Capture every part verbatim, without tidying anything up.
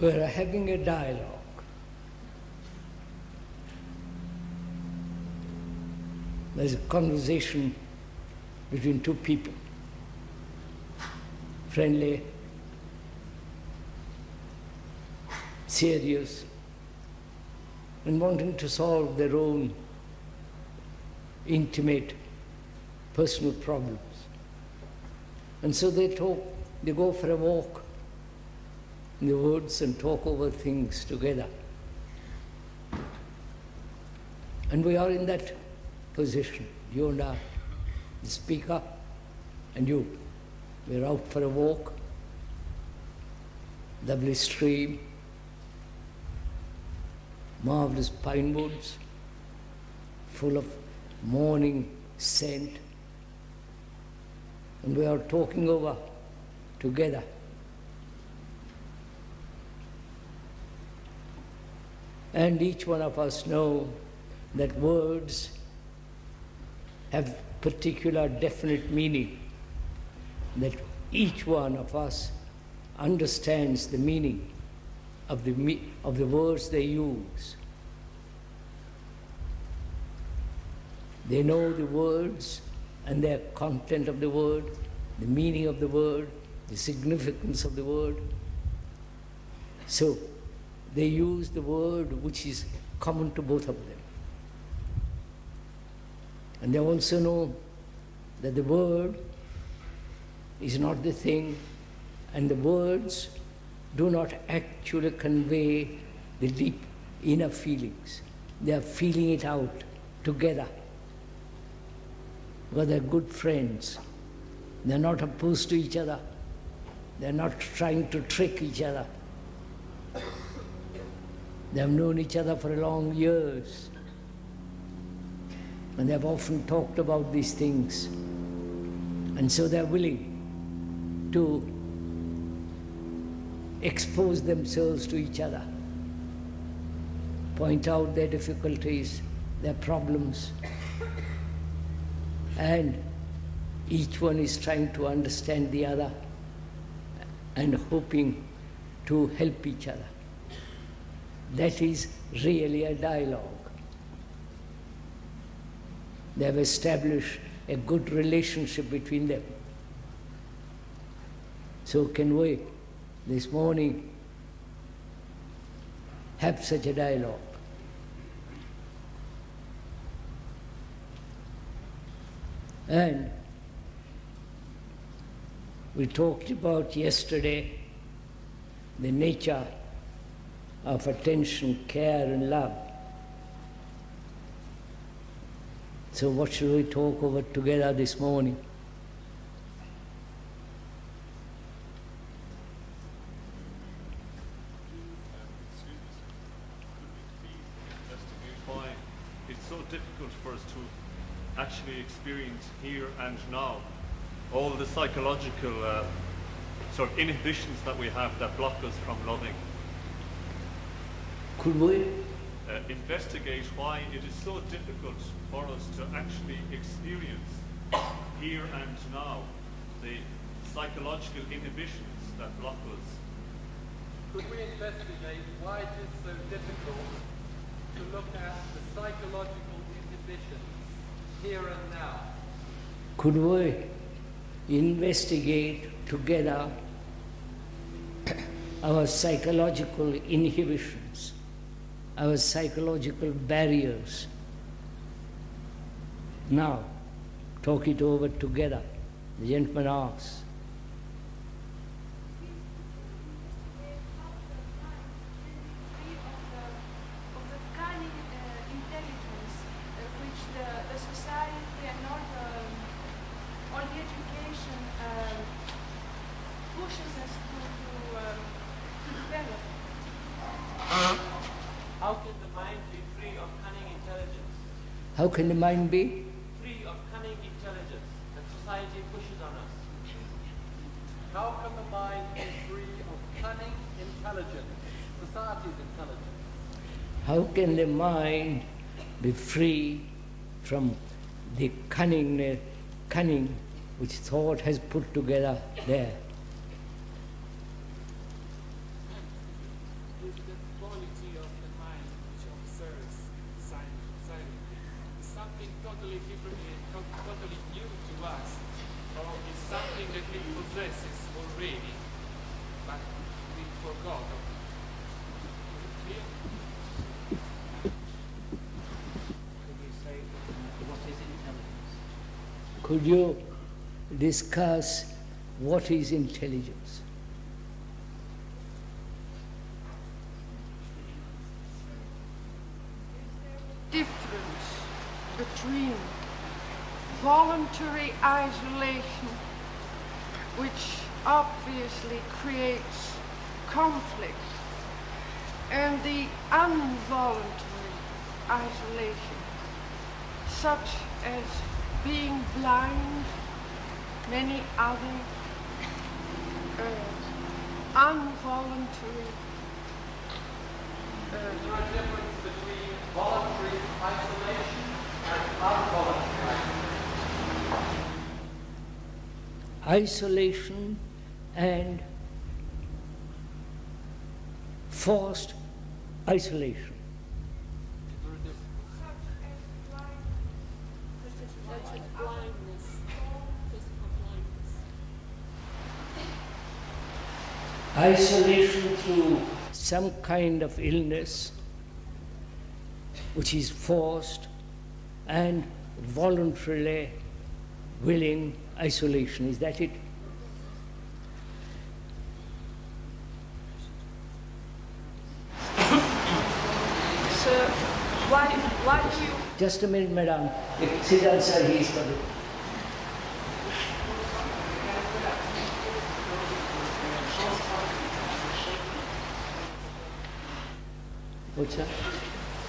we are having a dialogue. There's a conversation between two people, friendly, serious, and wanting to solve their own intimate personal problems. And so they talk, they go for a walk in the woods and talk over things together. And we are in that position, you and I, the speaker and you. We're out for a walk, lovely stream, marvelous pine woods, full of morning scent, and we are talking over together. And each one of us know that words have particular definite meaning, that each one of us understands the meaning of the, me of the words they use. They know the words and their content of the word, the meaning of the word, the significance of the word. So they use the word which is common to both of them. And they also know that the word is not the thing, and the words do not actually convey the deep inner feelings. They are feeling it out together. But they're good friends. They're not opposed to each other. They're not trying to trick each other. They have known each other for long years. And they've often talked about these things. And so they're willing to expose themselves to each other, point out their difficulties, their problems. And each one is trying to understand the other and hoping to help each other. That is really a dialogue. They have established a good relationship between them. So can we, this morning, have such a dialogue? And we talked about yesterday the nature of attention, care, and love. So what should we talk over together this morning? It's so difficult for us to actually experience here and now all the psychological uh, sort of inhibitions that we have that block us from loving. Could we Uh, investigate why it is so difficult for us to actually experience here and now the psychological inhibitions that block us? Could we investigate why it is so difficult to look at the psychological inhibitions here and now? Could we investigate together our psychological inhibitions, our psychological barriers? Now, talk it over together. The gentleman asks. How can the mind be free of cunning intelligence that society pushes on us? How can the mind be free of cunning intelligence, society's intelligence? How can the mind be free from the cunning, cunning which thought has put together there? something totally different, totally new to us, or it's something that we possess already, but we forgot. Could you say what is intelligence? Could you discuss what is intelligence? Difference between voluntary isolation, which obviously creates conflict, and the involuntary isolation, such as being blind, many other uh, involuntary. Uh, Is there a difference between voluntary isolation and involuntary isolation? Isolation and forced isolation. Such as blindness, physical blindness. Isolation through some kind of illness, which is forced, and voluntarily willing isolation. Is that it? Sir, why, why do you... Just a minute, madam. Sit down, sir. He is coming.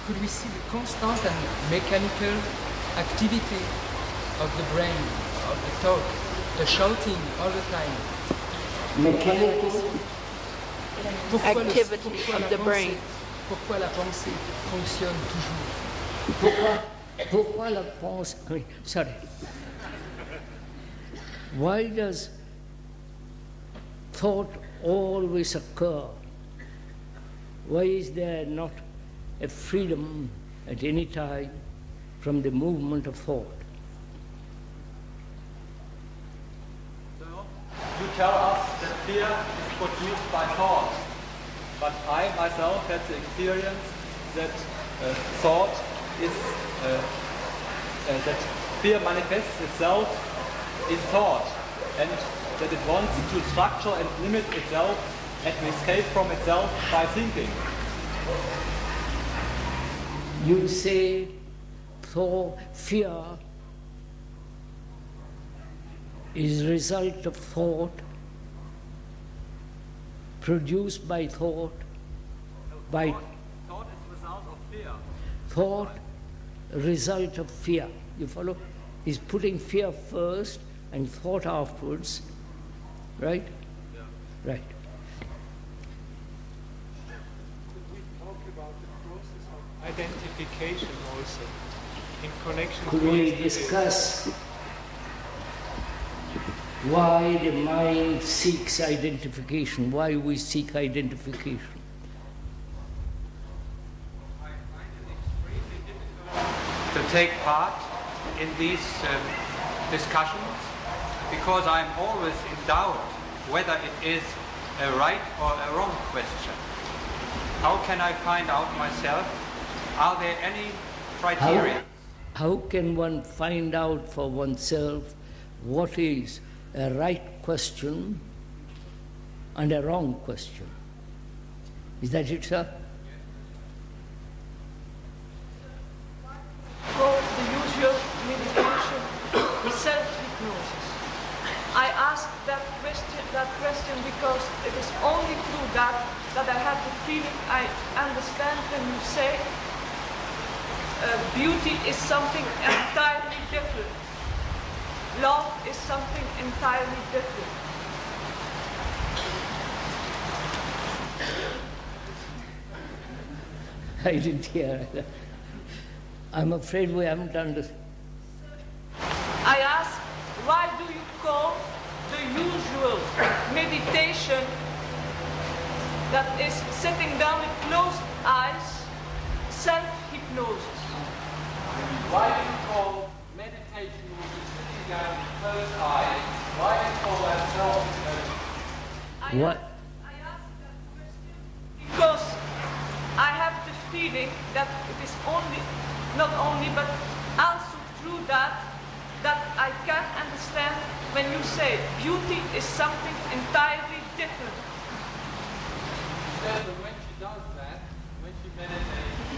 Could we see the constant and mechanical activity of the brain, of the talk, the shouting all the time? Mechanical activity of the brain. Pourquoi la pensée fonctionne toujours? Pourquoi la pensée... Sorry. Why does thought always occur? Why is there not a freedom at any time from the movement of thought? So, you tell us that fear is produced by thought, but I myself had the experience that uh, thought is, uh, uh, that fear manifests itself in thought, and that it wants to structure and limit itself and escape from itself by thinking. You'd say so fear is result of thought, produced by thought, so by thought, thought is result of fear. Thought result of fear. You follow? He's putting fear first and thought afterwards. Right? Yeah. Right. Identification also, in connection Could with... Could we discuss why the mind seeks identification, why we seek identification? I find it extremely difficult to take part in these um, discussions, because I'm always in doubt whether it is a right or a wrong question. How can I find out myself? Are there any criteria? How, how can one find out for oneself what is a right question and a wrong question? Is that it, sir? Yes. So the usual medication is self-hypnosis. I asked that question, that question because it is only through that that I have the feeling I understand when you say Uh, beauty is something entirely different. Love is something entirely different. I didn't hear that. I'm afraid we haven't understood. I ask, why do you call the usual meditation, that is sitting down with closed eyes, self-hypnosis? Why do you call What? I asked that question because I have the feeling that it is only, not only, but also through that, that I can understand when you say beauty is something entirely different. Yeah, but when she does that, when she meditates, she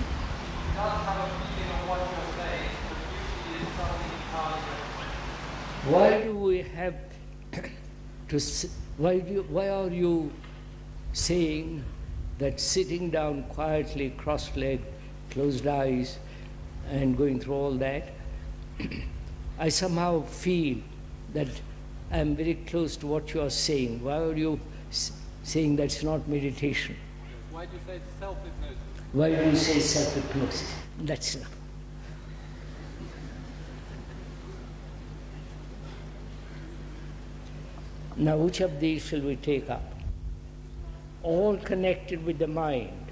doesn't have a feeling of what you're saying, but beauty is something entirely different. Why do we have to... Why, do you, why are you saying that sitting down quietly, cross-legged, closed eyes, and going through all that, I somehow feel that I'm very close to what you are saying. Why are you s saying that's not meditation? Why do you say self-hypnosis? Why do you say self-hypnosis? That's enough. Now, which of these shall we take up? All connected with the mind,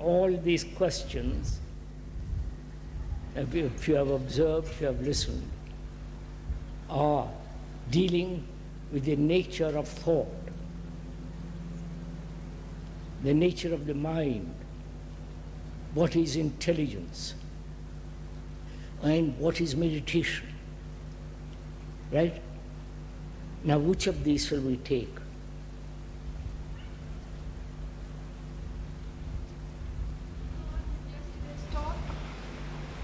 all these questions, if you have observed, if you have listened, are dealing with the nature of thought, the nature of the mind, what is intelligence, and what is meditation, right? Now, which of these shall we take? Yesterday's talk.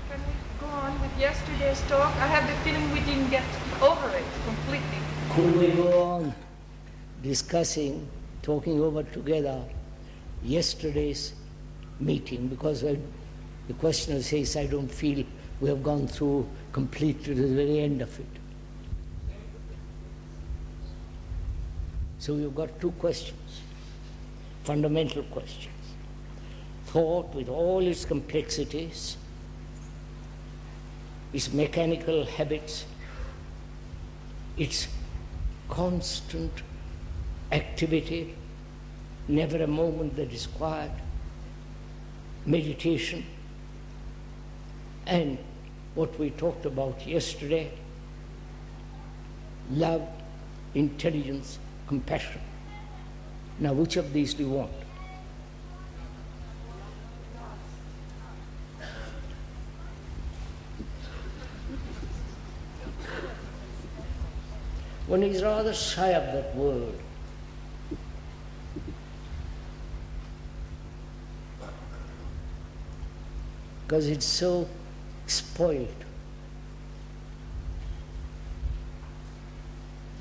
When we go on with yesterday's talk, I have the feeling we didn't get over it completely. Could we go on discussing, talking over together yesterday's meeting? Because I, the questioner says, I don't feel we have gone through completely to the very end of it. So you've got two questions, fundamental questions. Thought with all its complexities, its mechanical habits, its constant activity, never a moment that is quiet, meditation, and what we talked about yesterday, love, intelligence, compassion. Now, which of these do you want? One is rather shy of that word. Because it's so spoiled.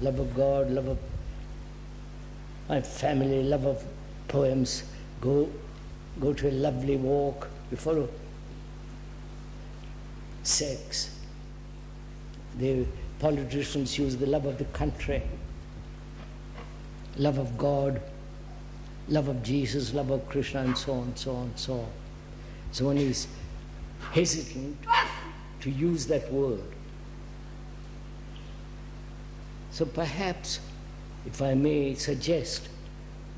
Love of God, love of my family, love of poems, go, go to a lovely walk, you follow? Sex. The politicians use the love of the country, love of God, love of Jesus, love of Krishna, and so on, so on, so on. So one is hesitant to use that word. So perhaps, if I may suggest,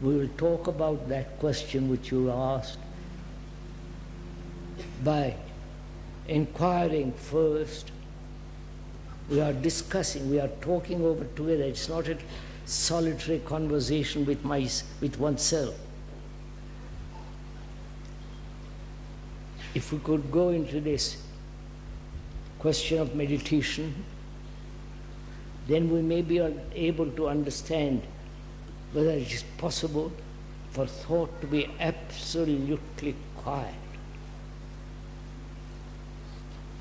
we will talk about that question which you asked by inquiring first. We are discussing, we are talking over together. It's not a solitary conversation with, my, with oneself. If we could go into this question of meditation, then we may be able to understand whether it is possible for thought to be absolutely quiet,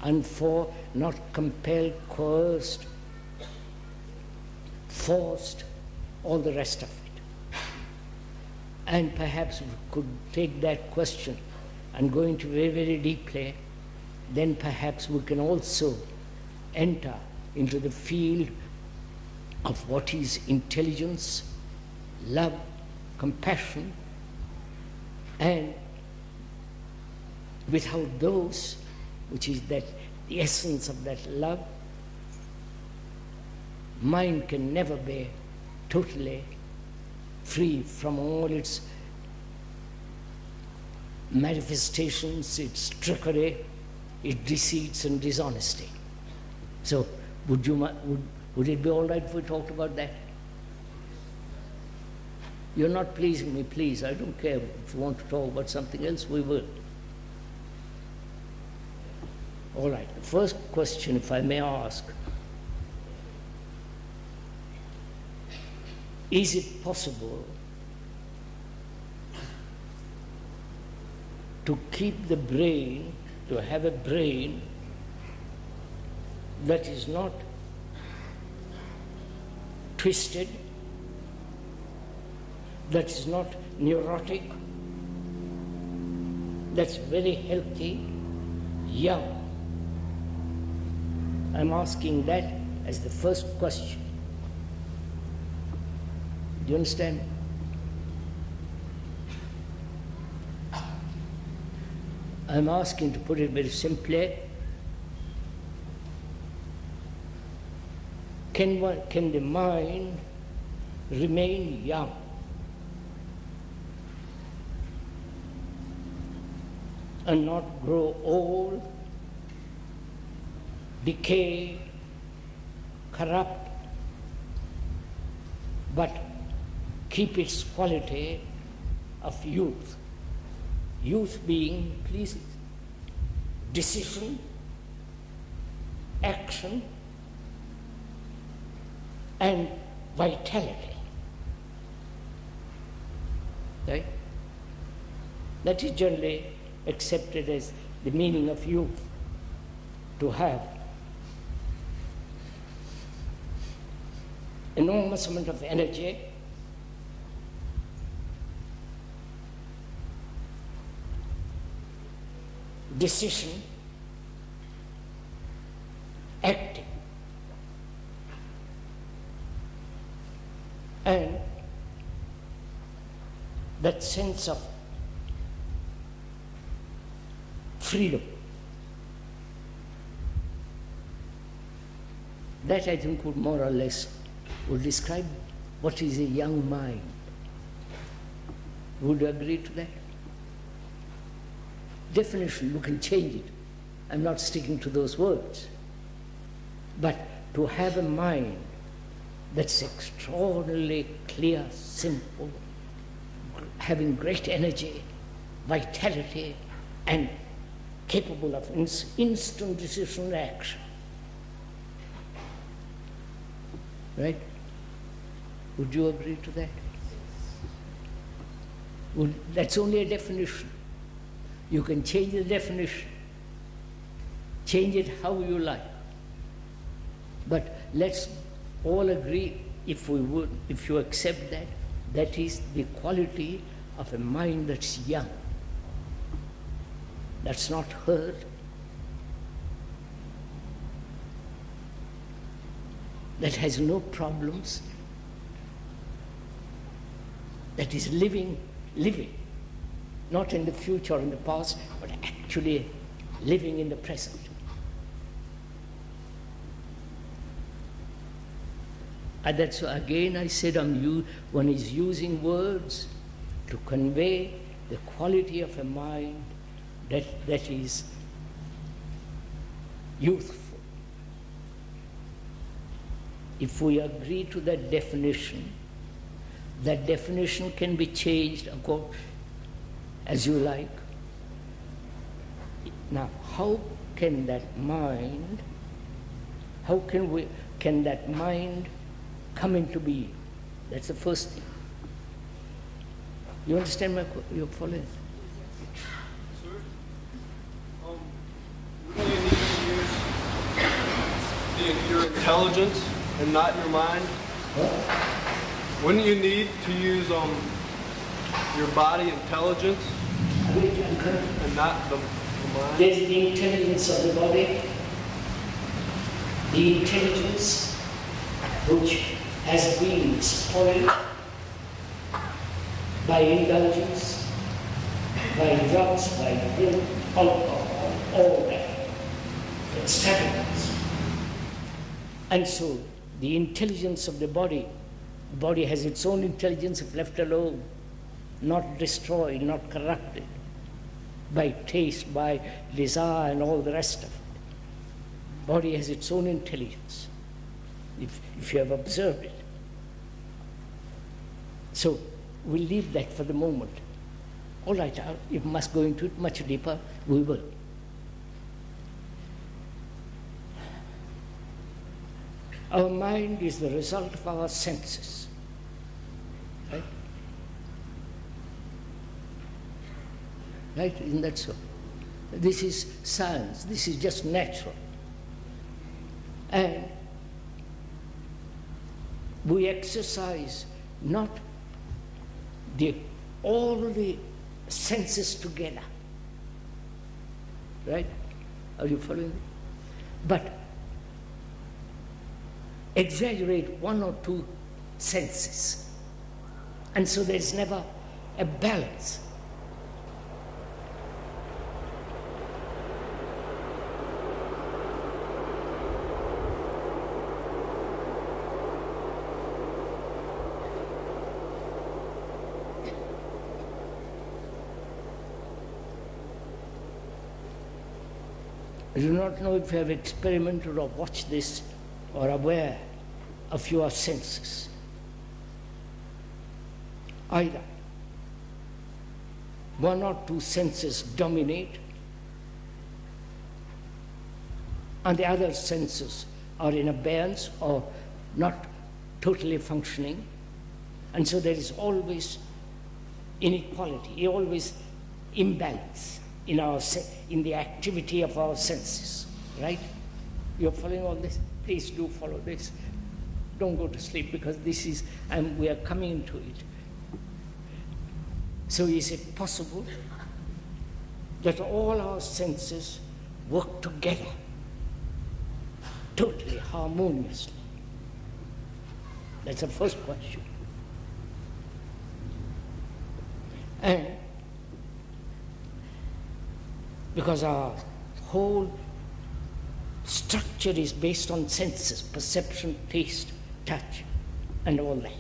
and for not compelled, coerced, forced, all the rest of it. And perhaps we could take that question and go into very, very deeply, then perhaps we can also enter into the field of what is intelligence, love, compassion, and without those, which is that the essence of that love, mind can never be totally free from all its manifestations, its trickery, its deceits and dishonesty. So would you would Would it be all right if we talked about that? You're not pleasing me, please. I don't care. If you want to talk about something else, we will. All right. The first question, if I may ask, is it possible to keep the brain, to have a brain that is not twisted, that is not neurotic, that's very healthy, young? I'm asking that as the first question. Do you understand? I'm asking, to put it very simply, can one, can the mind remain young? And not grow old, decay, corrupt, but keep its quality of youth. Youth being, please, decision, action, and vitality. Right? That is generally accepted as the meaning of youth, to have enormous amount of energy, decision, acting, and that sense of freedom. That, I think, would more or less would describe what is a young mind. Would you agree to that? Definition, you can change it. I'm not sticking to those words. But to have a mind that's extraordinarily clear, simple, having great energy, vitality, and capable of ins instant decision and action. Right? Would you agree to that? Would, that's only a definition. You can change the definition. Change it how you like. But let's all agree, if we would, if you accept that, that is the quality of a mind that's young. That's not hurt. That has no problems. That is living, living, not in the future or in the past, but actually living in the present. And that's why again I said, I'm you, one is using words to convey the quality of a mind That, that is youthful. If we agree to that definition, that definition can be changed, of course, as you like. Now, how can that mind, how can we, can that mind come into being? That's the first thing. You understand my, your following? Your intelligence and not your mind? Wouldn't you need to use um, your body intelligence and not the, the mind? There's the intelligence of the body, the intelligence which has been spoiled by indulgence, by drugs, by drink, alcohol, all that. It's terrible. And so, the intelligence of the body, the body has its own intelligence if left alone, not destroyed, not corrupted by taste, by desire and all the rest of it. Body has its own intelligence. if, if you have observed it. So we leave that for the moment. All right, if we must go into it much deeper, we will. Our mind is the result of our senses, right? Right, isn't that so? This is science, this is just natural. And we exercise not the, all the senses together, right? Are you following me? But exaggerate one or two senses. And so there's never a balance. I do not know if you have experimented or watched this or aware of your senses. Either one or two senses dominate and the other senses are in abeyance or not totally functioning, and so there is always inequality, always imbalance in our in the activity of our senses, right? You're following all this? Please do follow this. Don't go to sleep, because this is, and we are coming into it. So is it possible that all our senses work together, totally harmoniously? That's the first question. And because our whole structure is based on senses, perception, taste, touch, and all that.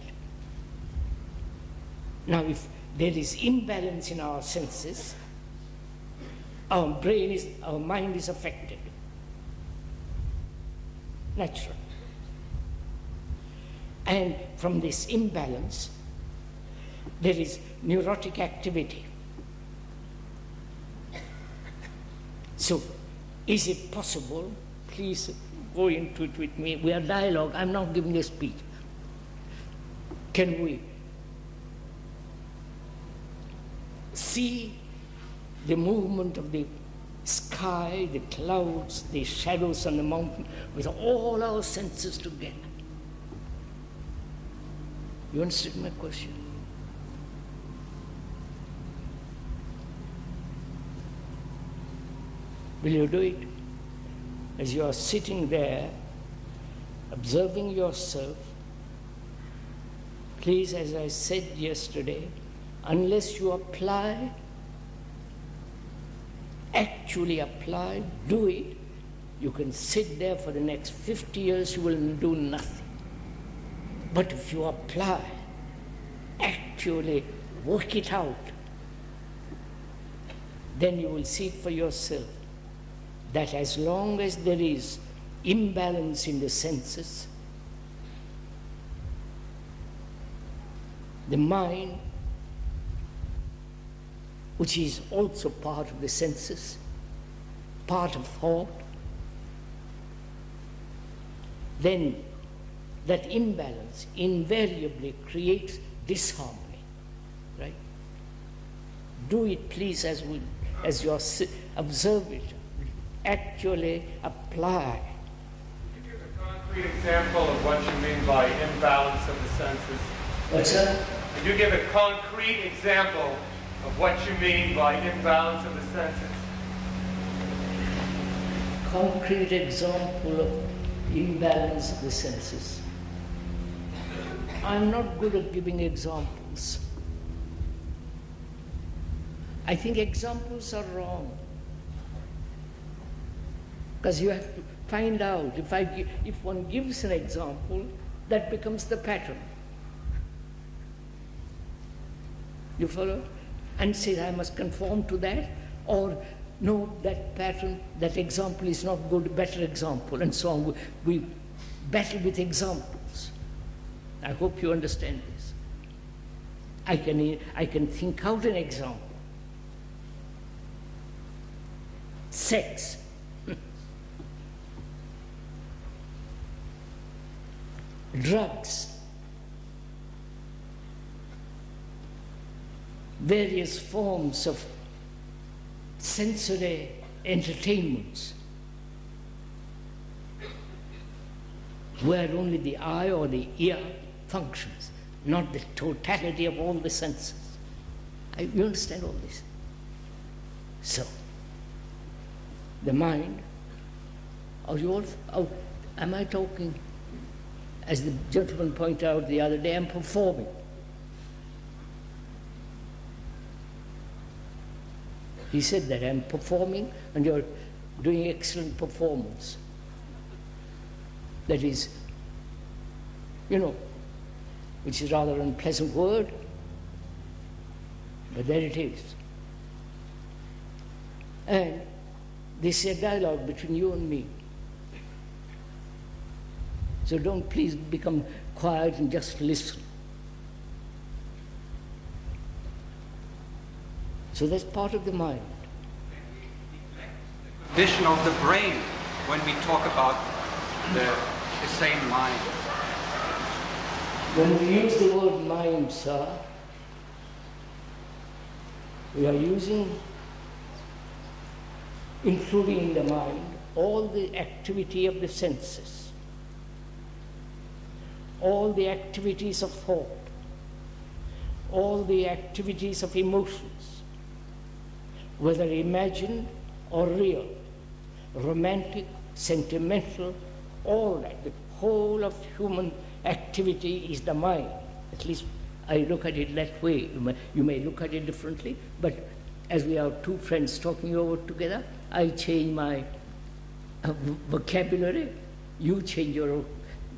Now, if there is imbalance in our senses, our brain is, our mind is affected. Natural. And from this imbalance, there is neurotic activity. So, is it possible? Please go into it with me. We are dialogue. I'm not giving a speech. Can we see the movement of the sky, the clouds, the shadows on the mountain with all our senses together? You understood my question? Will you do it? As you are sitting there, observing yourself, please, as I said yesterday, unless you apply, actually apply, do it, you can sit there for the next fifty years, you will do nothing. But if you apply, actually work it out, then you will see it for yourself. That as long as there is imbalance in the senses, the mind, which is also part of the senses, part of thought, then that imbalance invariably creates disharmony, right? Do it, please, as, we, as you observe it. Actually apply. Could you give a concrete example of what you mean by imbalance of the senses? What's that? Could you give a concrete example of what you mean by imbalance of the senses? Concrete example of imbalance of the senses. I'm not good at giving examples. I think examples are wrong. Because you have to find out, if, I, if one gives an example, that becomes the pattern. You follow? And say, I must conform to that, or no, that pattern, that example is not good, better example, and so on. We battle with examples. I hope you understand this. I can, I can think out an example. Sex. Drugs. Various forms of sensory entertainments, where only the eye or the ear functions, not the totality of all the senses. I, you understand all this? So, the mind, are you all, oh, am I talking, as the gentleman pointed out the other day, I'm performing. He said that I'm performing and you're doing excellent performance. That is, you know, which is rather an unpleasant word, but there it is. And this is a dialogue between you and me. So don't please become quiet and just listen. So that's part of the mind. The condition of the brain when we talk about the, the same mind. When we use the word mind, sir, we are using, including in the mind, all the activity of the senses, all the activities of thought, all the activities of emotions, whether imagined or real, romantic, sentimental, all that, the whole of human activity is the mind. At least I look at it that way. You may, you may look at it differently, but as we are two friends talking over together, I change my uh, vocabulary, you change your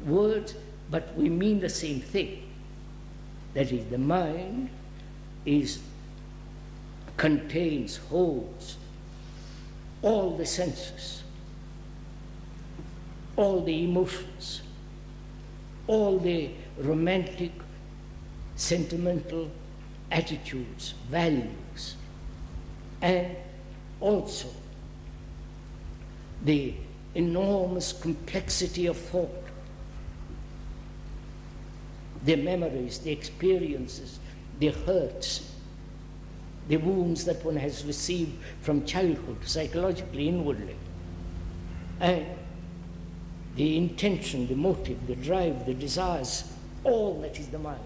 words, but we mean the same thing. That is, the mind is contains, holds all the senses, all the emotions, all the romantic, sentimental attitudes, values, and also the enormous complexity of thought, the memories, the experiences, the hurts, the wounds that one has received from childhood, psychologically, inwardly. And the intention, the motive, the drive, the desires, all that is the mind.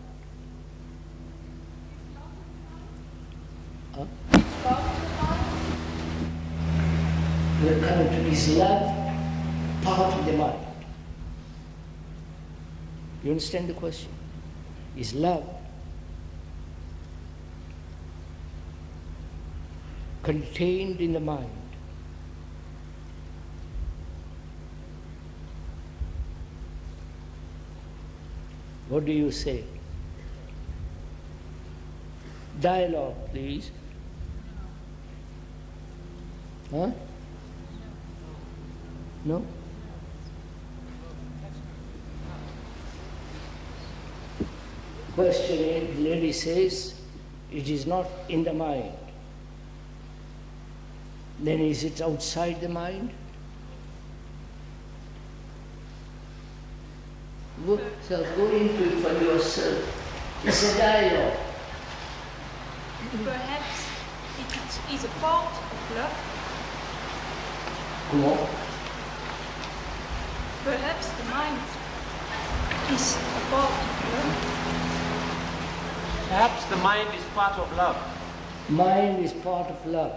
Huh? The current is love, part of the mind. You understand the question? Is love contained in the mind? What do you say? Dialogue, please. Huh? No? Question is, the lady says, it is not in the mind. Then is it outside the mind? Go, so go into it for yourself. It's a dialogue. Perhaps it is a part of love. Come on. Perhaps the mind is a part of love. Perhaps the mind is part of love. Mind is part of love.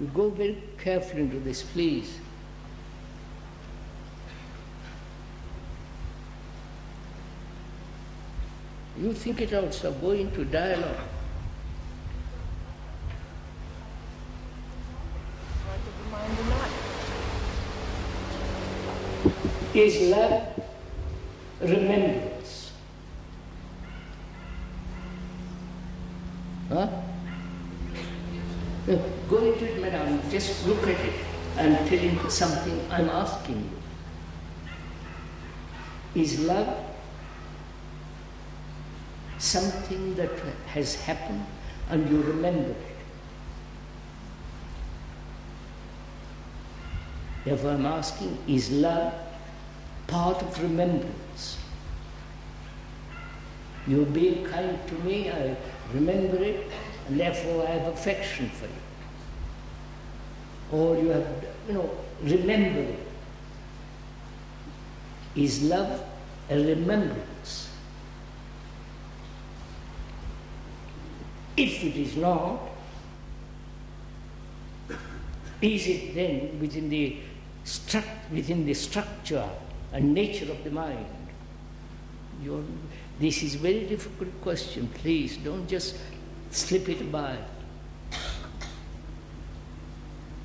You go very carefully into this, please. You think it out, so go into dialogue. Is love remembrance? Huh? Go into it, madam, just look at it. I'm telling you something I'm asking you. Is love something that has happened and you remember it? If I'm asking, is love part of remembrance? You're being kind to me, I remember it, and therefore I have affection for you. Or you have, you know, remember it. Is love a remembrance? If it is not, is it then within the, struct, within the structure and nature of the mind? You're, this is a very difficult question. Please don't just slip it by.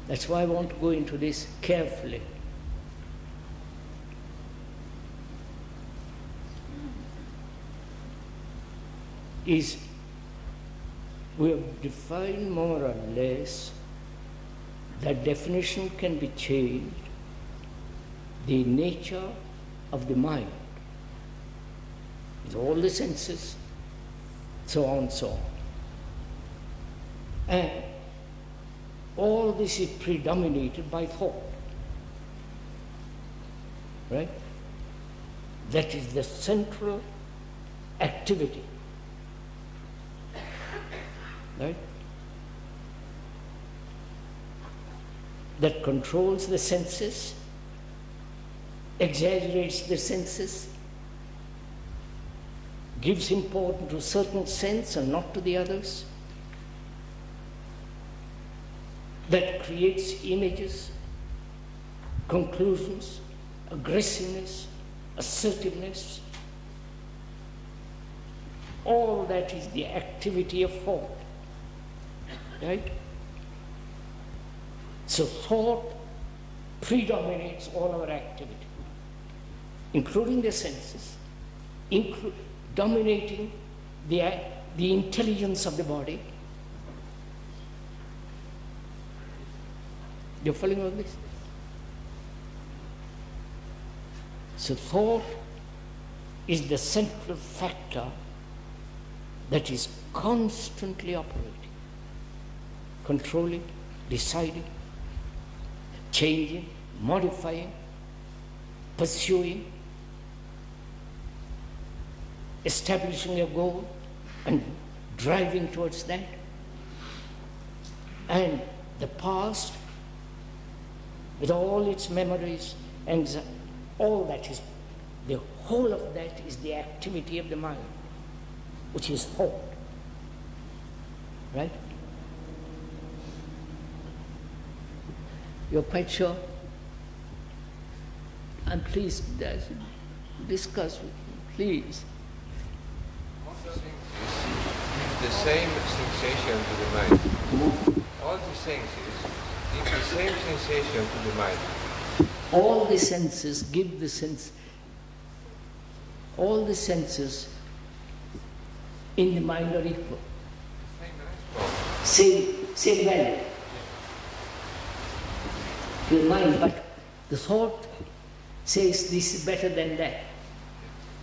That's why I want to go into this carefully. Is we have defined more or less, that definition can be changed, the nature of the mind, with all the senses, so on, so on. And all this is predominated by thought, right? That is the central activity. Right? That controls the senses, exaggerates the senses, gives importance to certain sense and not to the others, that creates images, conclusions, aggressiveness, assertiveness. All that is the activity of thought. Right? So thought predominates all our activity, including the senses, inclu dominating the, the intelligence of the body. You're following all this? So thought is the central factor that is constantly operating. Controlling, deciding, changing, modifying, pursuing, establishing a goal and driving towards that. And the past, with all its memories, and all that is, the whole of that is the activity of the mind, which is thought, right? You're quite sure? And please, discuss with me, please. The same sensation to the mind. All the senses give the same sensation to the mind. All the senses give the sense. All the senses in the mind are equal. Same, same value. Your mind, but the thought says this is better than that.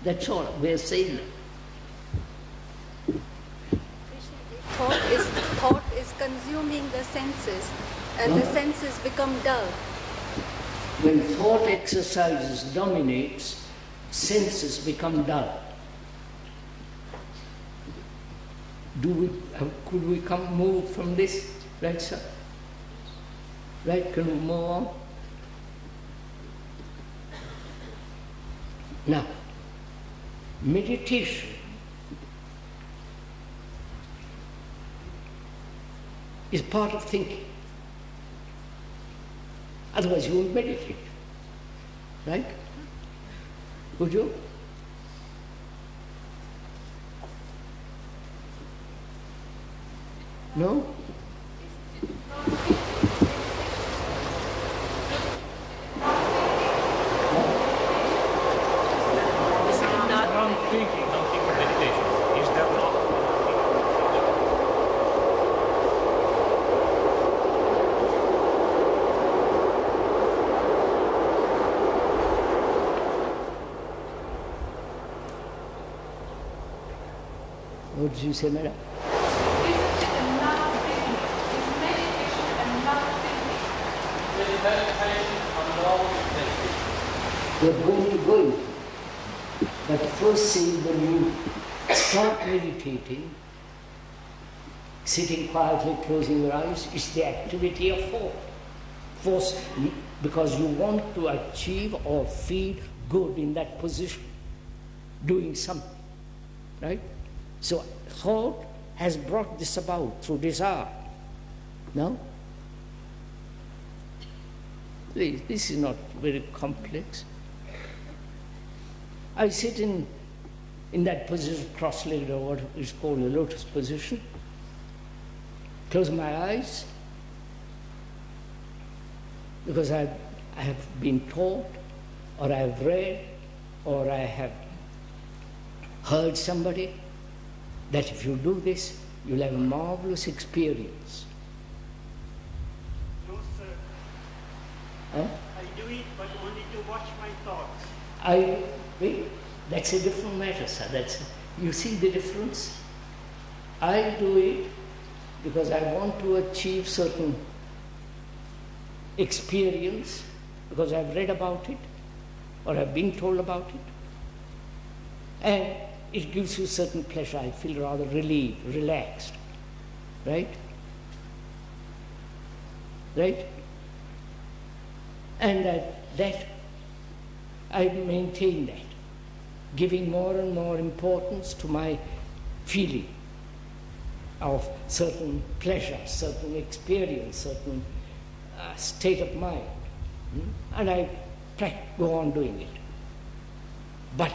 That's all we are saying. Thought is thought is consuming the senses, and no. The senses become dull. When thought exercises dominates, senses become dull. Do we could we come move from this, right, sir? Right, can we move on? Now, meditation is part of thinking. Otherwise you won't meditate. Right? Would you? No? would you say, madam? Is it another business? Is meditation another business? Is meditation another business? You're going to go. But first thing, when you start meditating, sitting quietly, closing your eyes, it's the activity of thought. Force, because you want to achieve or feel good in that position, doing something, right? So thought has brought this about through desire. No? Please, this is not very complex. I sit in, in that position, cross-legged, or what is called the lotus position. Close my eyes, because I, I have been taught, or I have read, or I have heard somebody that if you do this, you'll have a marvelous experience. No, sir. Huh? I do it, but only to watch my thoughts. I wait. That's a different matter, sir. That's a, you see the difference. I do it because I want to achieve certain experience, because I've read about it, or I've been told about it, and it gives you certain pleasure. I feel rather relieved, relaxed, right? Right? And that, that I maintain that, giving more and more importance to my feeling of certain pleasure, certain experience, certain uh, state of mind. Hmm? And I go on doing it. But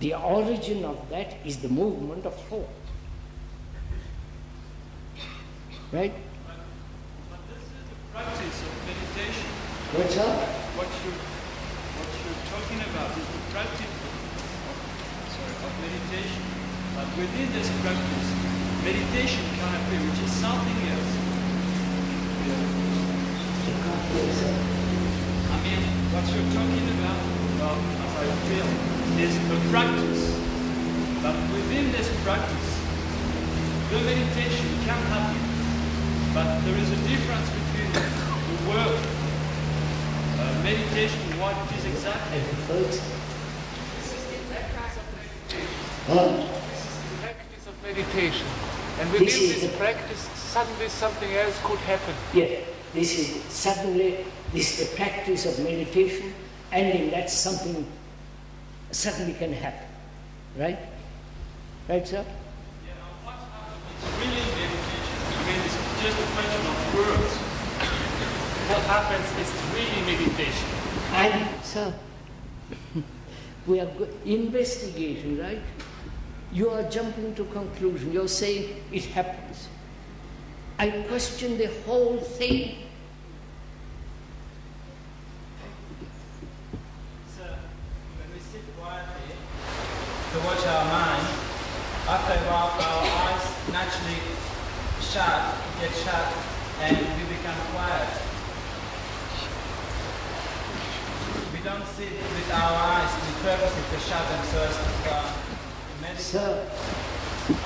the origin of that is the movement of thought. Right? But, but this is the practice of meditation. What's that? What you're, what you're talking about is the practice of, sorry, of meditation. But within this practice, meditation can appear, which is something else. Yeah. I mean, what you're talking about, well, as I feel, is a practice. But within this practice, the meditation can happen. But there is a difference between the word uh, meditation and what it is exactly. This is the practice of meditation. Huh? This is the practice of meditation. And within this, this practice, suddenly something else could happen. Yeah. This is suddenly, this is the practice of meditation, and in that something suddenly can happen. Right? Right, sir? Yeah, what happens is really meditation. I mean, it's just a question of words. What happens is really meditation. And, sir, we are investigating, right? You are jumping to conclusion. You're saying it happens. I question the whole thing. Sir, when we sit quietly to watch our mind, after a while our eyes naturally shut, get shut, and we become quiet. We don't sit with our eyes with the purpose of the shut themselves to meditate. Sir,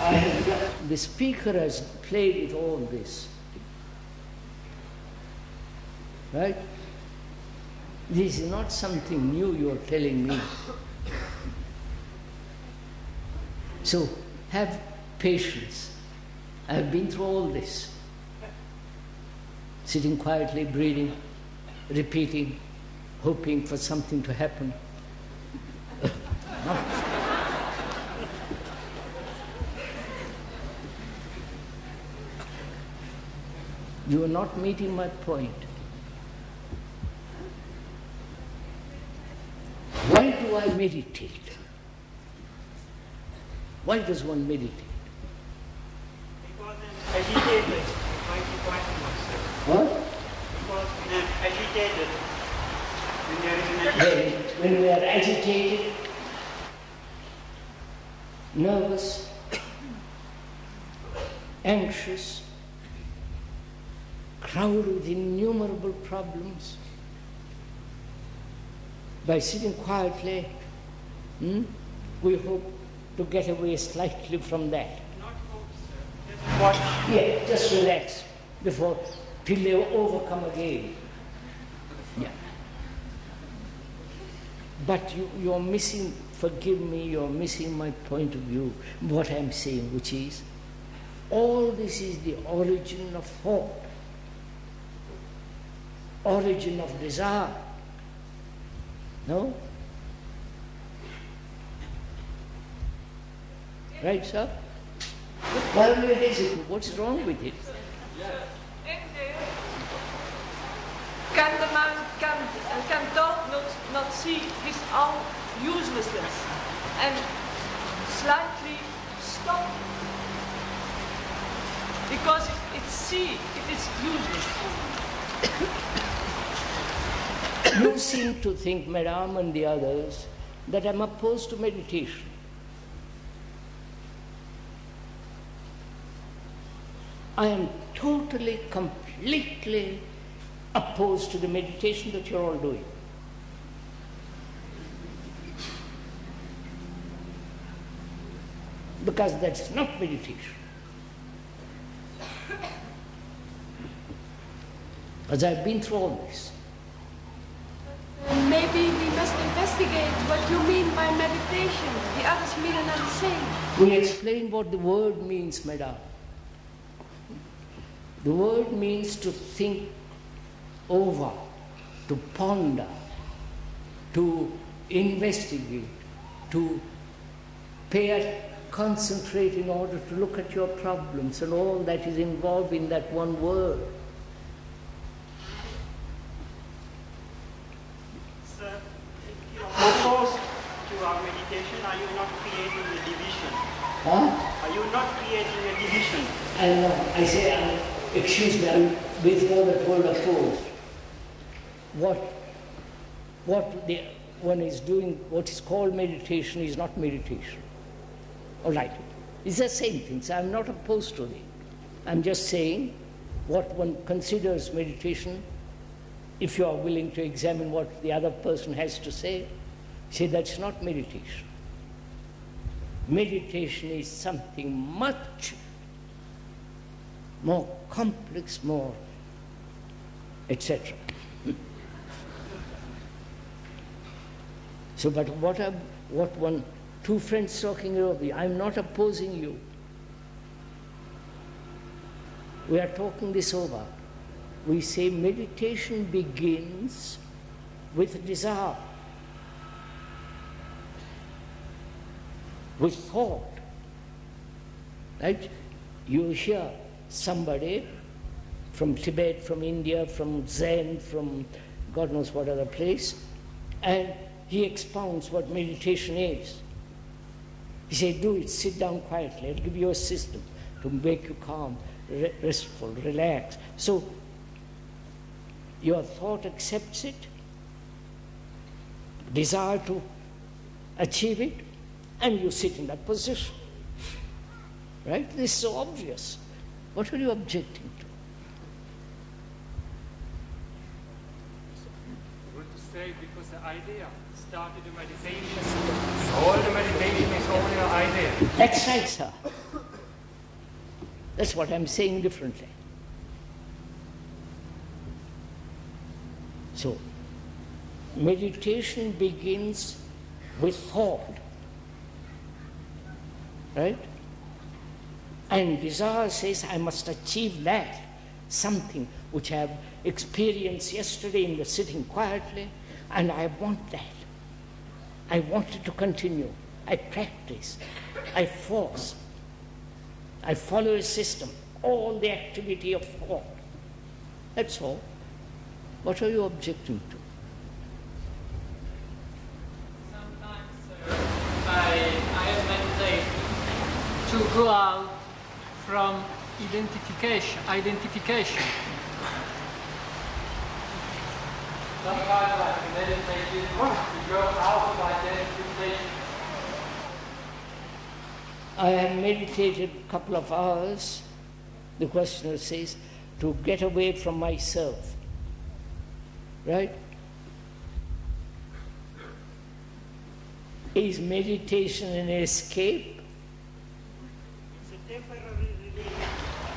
I have got, the speaker has played with all this, right? This is not something new you are telling me. So have patience. I have been through all this. Sitting quietly, breathing, repeating, hoping for something to happen. You are not meeting my point. Why do I meditate? Why does one meditate? Because I'm agitated. Why do I myself? What? Because when I'm agitated, when there is an agitation. When we are agitated, nervous, anxious, crowded with innumerable problems, by sitting quietly, hmm, we hope to get away slightly from that. Not What? Yeah, just relax before till they overcome again. Yeah. But you, you're missing, forgive me, you're missing my point of view, what I'm saying, which is, all this is the origin of thought, origin of desire. No? Right, sir? Well, it is. What's wrong with it? Can the man, can, can thought not, not see his own uselessness and slightly stop? Because it, it see it is useless. You seem to think, Madame and the others, that I'm opposed to meditation. I am totally, completely opposed to the meditation that you're all doing. Because that's not meditation. Because I've been through all this. Maybe we must investigate what you mean by meditation. The others mean another thing. We'll explain what the word means, madam. The word means to think over, to ponder, to investigate, to pay, concentrate in order to look at your problems, and all that is involved in that one word. Sir, if you are opposed to our meditation, are you not creating a division? Huh? Are you not creating a division? I know. I say, I'm, excuse me, I'm before the word opposed. What, what the, one is doing, what is called meditation is not meditation. All right. It's the same thing, so I'm not opposed to it. I'm just saying what one considers meditation, if you are willing to examine what the other person has to say, say that's not meditation. Meditation is something much more complex, more, et cetera. So, but what, are, what one, two friends talking about me, I'm not opposing you. We are talking this over. We say meditation begins with desire, with thought, right? You hear somebody from Tibet, from India, from Zen, from God knows what other place, and he expounds what meditation is. He said, do it, sit down quietly, I'll give you a system to make you calm, re restful, relaxed. So your thought accepts it, desire to achieve it, and you sit in that position. Right? This is so obvious. What are you objecting to? Because the idea started the meditation. All the meditation is only an idea. That's right, sir. That's what I'm saying differently. So, meditation begins with thought, right? And desire says, I must achieve that, something which I have experienced yesterday in the sitting quietly, and I want that. I want it to continue. I practice. I force. I follow a system. All the activity of thought. That's all. What are you objecting to? Sometimes, sir, I, I meditate to go out from identification. Identification. Sometimes I meditate to go out of identification. I have meditated a couple of hours, the questioner says, to get away from myself. Right? Is meditation an escape? It's a temporary relief.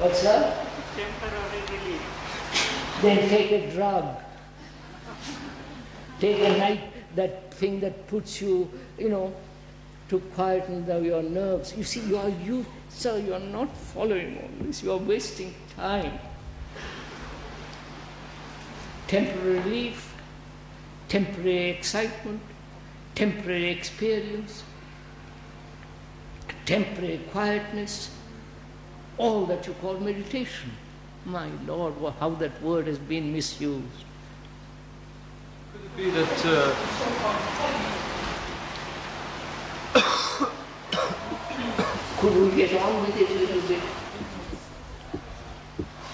What's that? Temporary relief. They take a drug. Take a night, that thing that puts you, you know, to quieten down your nerves. You see, you are you, sir, you are not following all this. You are wasting time. Temporary relief, temporary excitement, temporary experience, temporary quietness, all that you call meditation. My Lord, how that word has been misused. Could it be that uh... could we get on with it a little bit?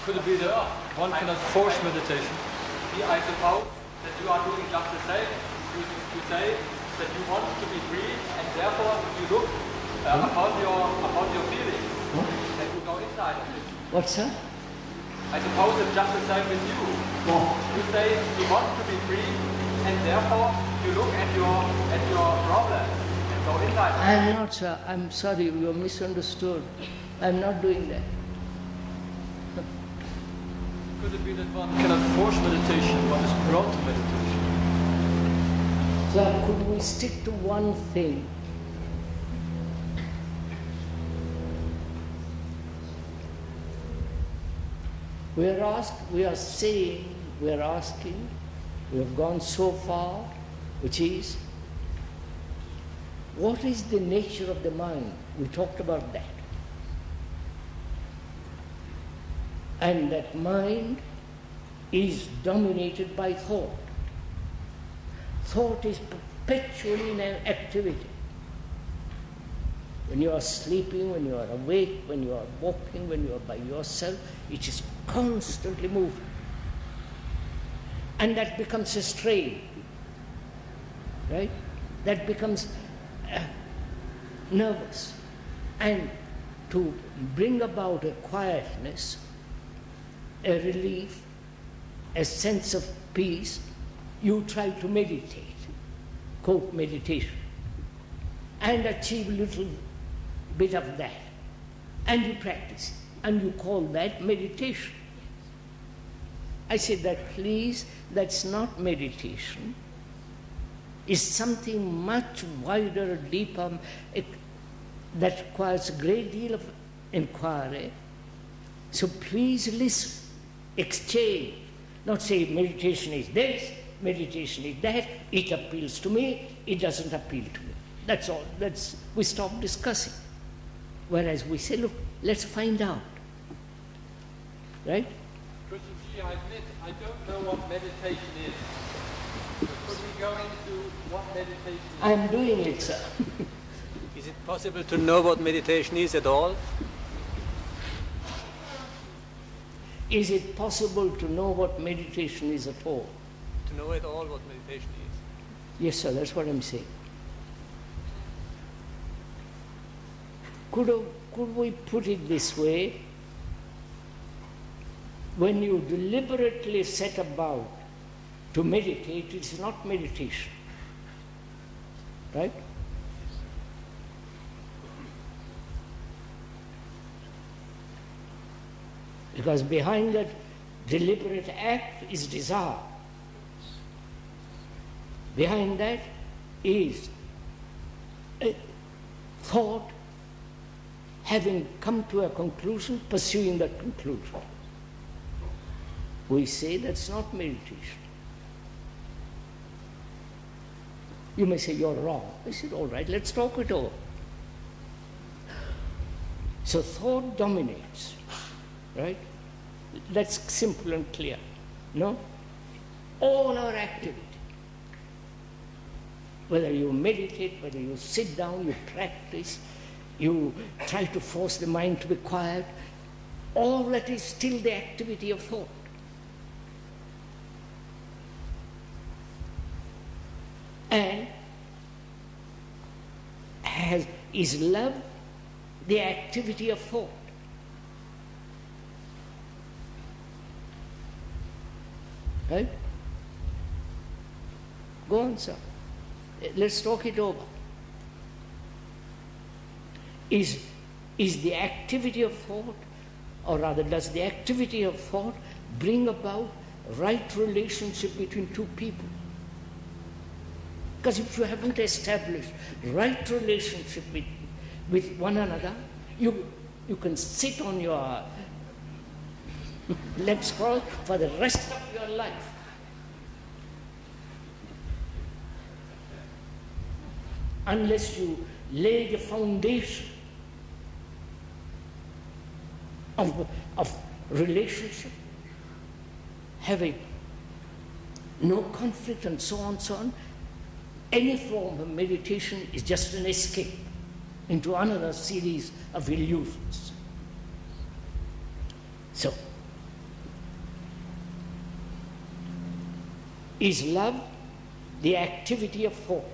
Could it be that one cannot force meditation? I suppose that you are doing just the same. You, you say that you want to be free, and therefore you look uh, upon your upon your feelings, huh? And you go inside of it. What's that? I suppose it's just the same with you. Oh. You say you want to be free, and therefore you look at your at your problems and go inside. I'm not, sir. I'm sorry. You are misunderstood. I'm not doing that. Could it be that one cannot force meditation, one is brought to meditation? So could we stick to one thing? We are asked, we are saying, we are asking, we have gone so far, which is, what is the nature of the mind? We talked about that. And that mind is dominated by thought. Thought is perpetually in an activity. When you are sleeping, when you are awake, when you are walking, when you are by yourself, it is constantly moving. And that becomes a strain, right? That becomes uh, nervous. And to bring about a quietness, a relief, a sense of peace, you try to meditate, quote meditation, and achieve a little bit of that. And you practice, and you call that meditation. I say that, please, that's not meditation. It's something much wider, deeper, it, that requires a great deal of inquiry. So please listen. Exchange, not say meditation is this, meditation is that, it appeals to me, it doesn't appeal to me. That's all. That's, we stop discussing. Whereas we say, look, let's find out. Right? Could you see, I admit, I don't know what meditation is. Could we go into what meditation is? I'm doing it, sir. Is it possible to know what meditation is at all? Is it possible to know what meditation is at all? To know at all what meditation is? Yes, sir, that's what I'm saying. Could, could we put it this way? When you deliberately set about to meditate, it's not meditation. Right? Because behind that deliberate act is desire. Behind that is a thought having come to a conclusion, pursuing that conclusion. We say that's not meditation. You may say, you're wrong. I said, all right, let's talk it over. So thought dominates, right? That's simple and clear, no? All our activity, whether you meditate, whether you sit down, you practice, you try to force the mind to be quiet, all that is still the activity of thought. And has, is love the activity of thought? Right? Go on, sir. Let's talk it over. Is, is the activity of thought or rather does the activity of thought bring about right relationship between two people? Because if you haven't established right relationship with, with one another, you, you can sit on your left scroll for the rest of your life. Unless you lay the foundation of, of relationship, having no conflict and so on, so on, any form of meditation is just an escape into another series of illusions. So, is love the activity of thought?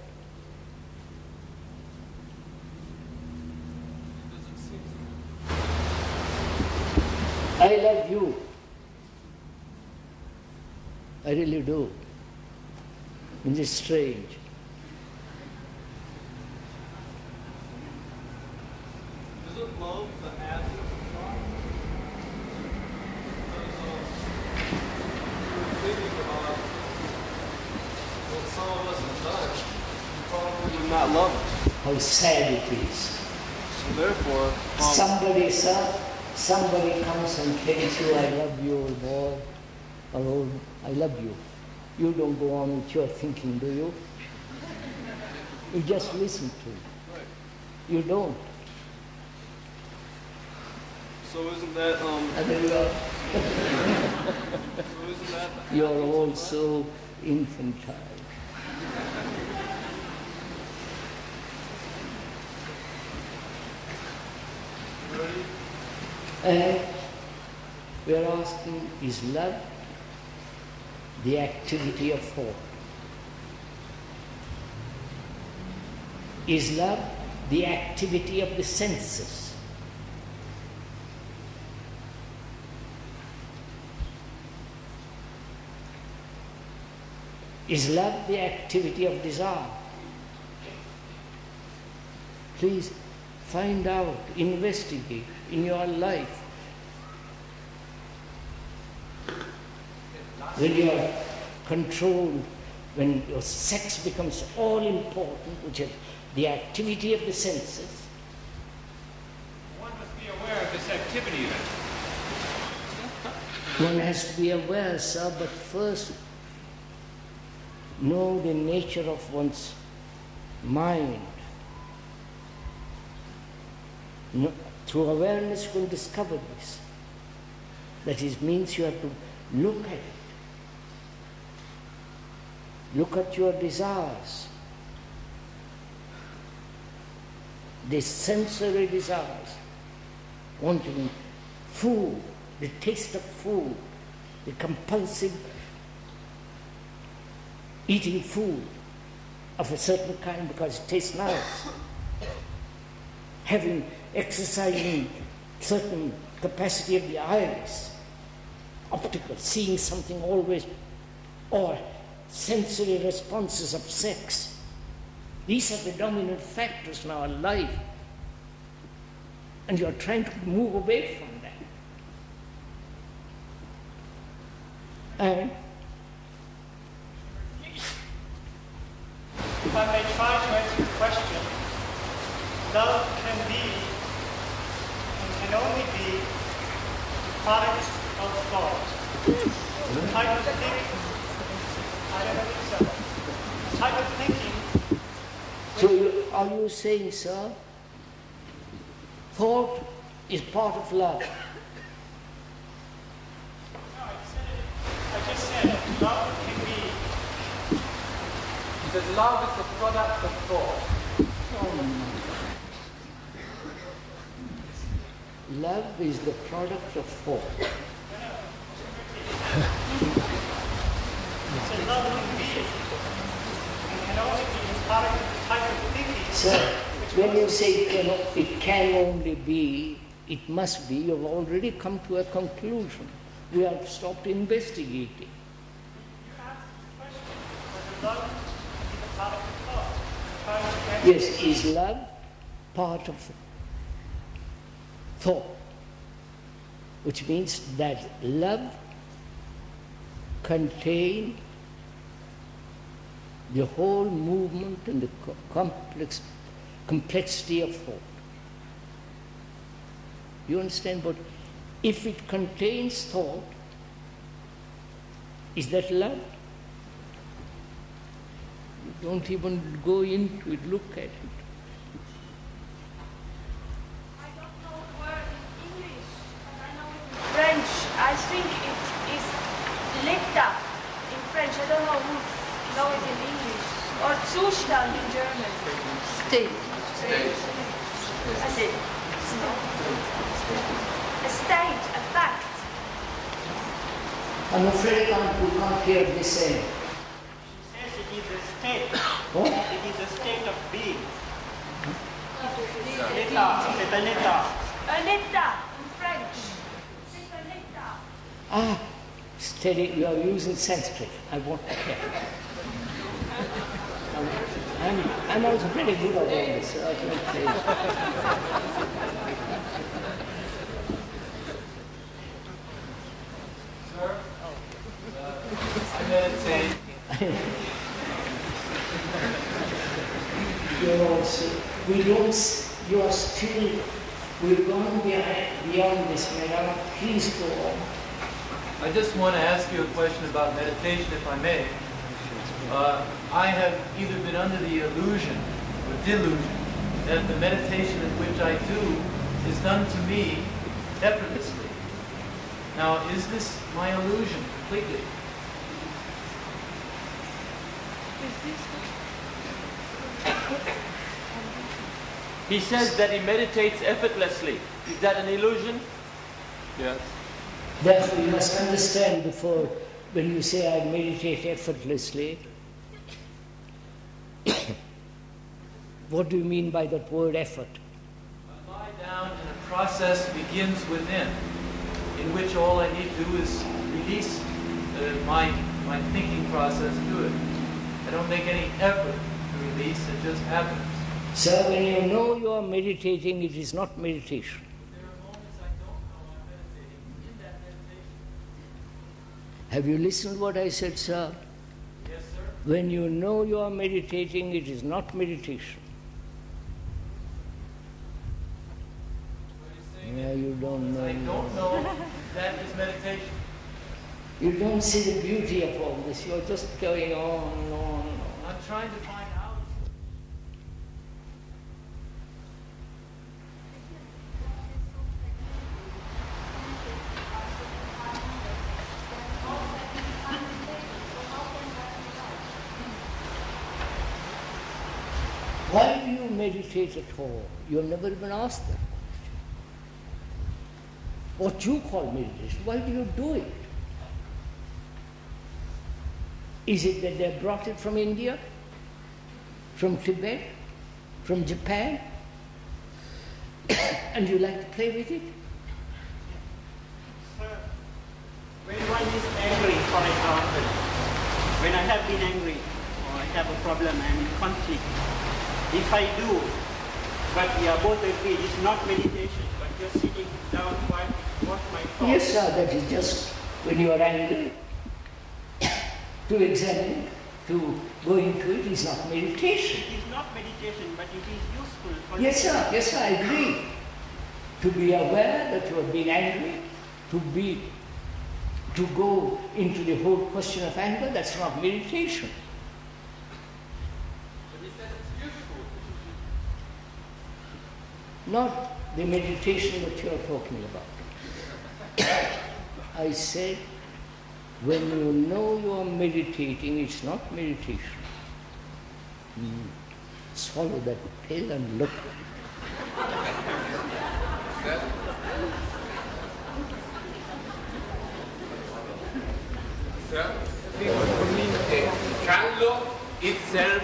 I love you. I really do. Isn't it strange? Isn't love the absence of thought? So you're thinking about what some of us have done, you probably do not love us. How sad it is. So therefore, um, somebody, sir, somebody comes and tells you, I love you, old boy, or old, I love you. You don't go on with your thinking, do you? You just listen to it. You don't. So isn't that um so isn't that you're also infantile. And we are asking, is love the activity of thought? Is love the activity of the senses? Is love the activity of desire? Please find out, investigate in your life. When you are controlled, when your sex becomes all important, which is the activity of the senses. One must be aware of this activity then. One has to be aware, sir, but first, know the nature of one's mind. No, through awareness you will discover this. That is, means you have to look at it. Look at your desires. The sensory desires. Wanting food, the taste of food, the compulsive eating food of a certain kind because it tastes nice, having, exercising certain capacity of the iris, optical, seeing something always, or sensory responses of sex. These are the dominant factors in our life, and you are trying to move away from that. And if I may try to answer the question, love can be and can only be the product of thought. The type of thinking, I don't know if so. The type of thinking. So you, are you saying, sir, thought is part of love? No, I said it. I just said love can be. Because love is the product of thought. Mm. Love is the product of thought. So love can be, and can only be the product of the type of thinking. Sir, when you say it can, it can only be, it must be, you've already come to a conclusion. We have stopped investigating. You asked the question, whether love Yes, is love part of thought? which means that love contains the whole movement and the complex, complexity of thought. You understand? But if it contains thought, is that love? You don't even go into it, look at it. I don't know the word in English, but I know it in French. I think it is l'état in French. I don't know who knows it in English. Or Zustand in German. State. State. I say, no. A state, a fact. I'm afraid I can't hear the same. It is a state. What? It is a state of being. C'est un état. Un état in French. C'est un état. Ah, steady. You are using Sanskrit. I want to hear. I'm, I'm also pretty good at all this. So I Sir, I'm meditating. We don't, you are still, we've gone beyond this, Madam. Please go on. I just want to ask you a question about meditation, if I may. Uh, I have either been under the illusion or delusion that the meditation in which I do is done to me effortlessly. Now, is this my illusion completely? Is this He says that he meditates effortlessly. Is that an illusion? Yes. Therefore, you must understand before, when you say, I meditate effortlessly, what do you mean by that word effort? I lie down and the process begins within, in which all I need to do is release uh, my, my thinking process to it. I don't make any effort to release, it just happens. So when you know you are meditating, it is not meditation. There are moments I don't know I'm meditating. In that meditation. Have you listened to what I said, sir? Yes, sir. When you know you are meditating, it is not meditation. Yeah, you don't know. I don't know that is meditation. You don't see the beauty of all this. You are just going on and on and on. I'm trying to find out. Why do you meditate at all? You have never even asked that question. What you call meditation, why do you do it? Is it that they brought it from India, from Tibet, from Japan, and you like to play with it? Sir, when one is angry, for example, when I have been angry, or I have a problem, I am in conflict, if I do, but we are both agreed, it's not meditation, but just sitting down quiet, what my thoughts. Yes, sir, that is just when you are angry, to examine, to go into it is not meditation. It is not meditation, but it is useful for Yes, sir, yes, sir, I agree. To be aware that you have been angry, to be, to go into the whole question of anger, that's not meditation. Not the meditation that you are talking about. I said, when you know you are meditating, it's not meditation. You swallow that pill and look. Sir, can love itself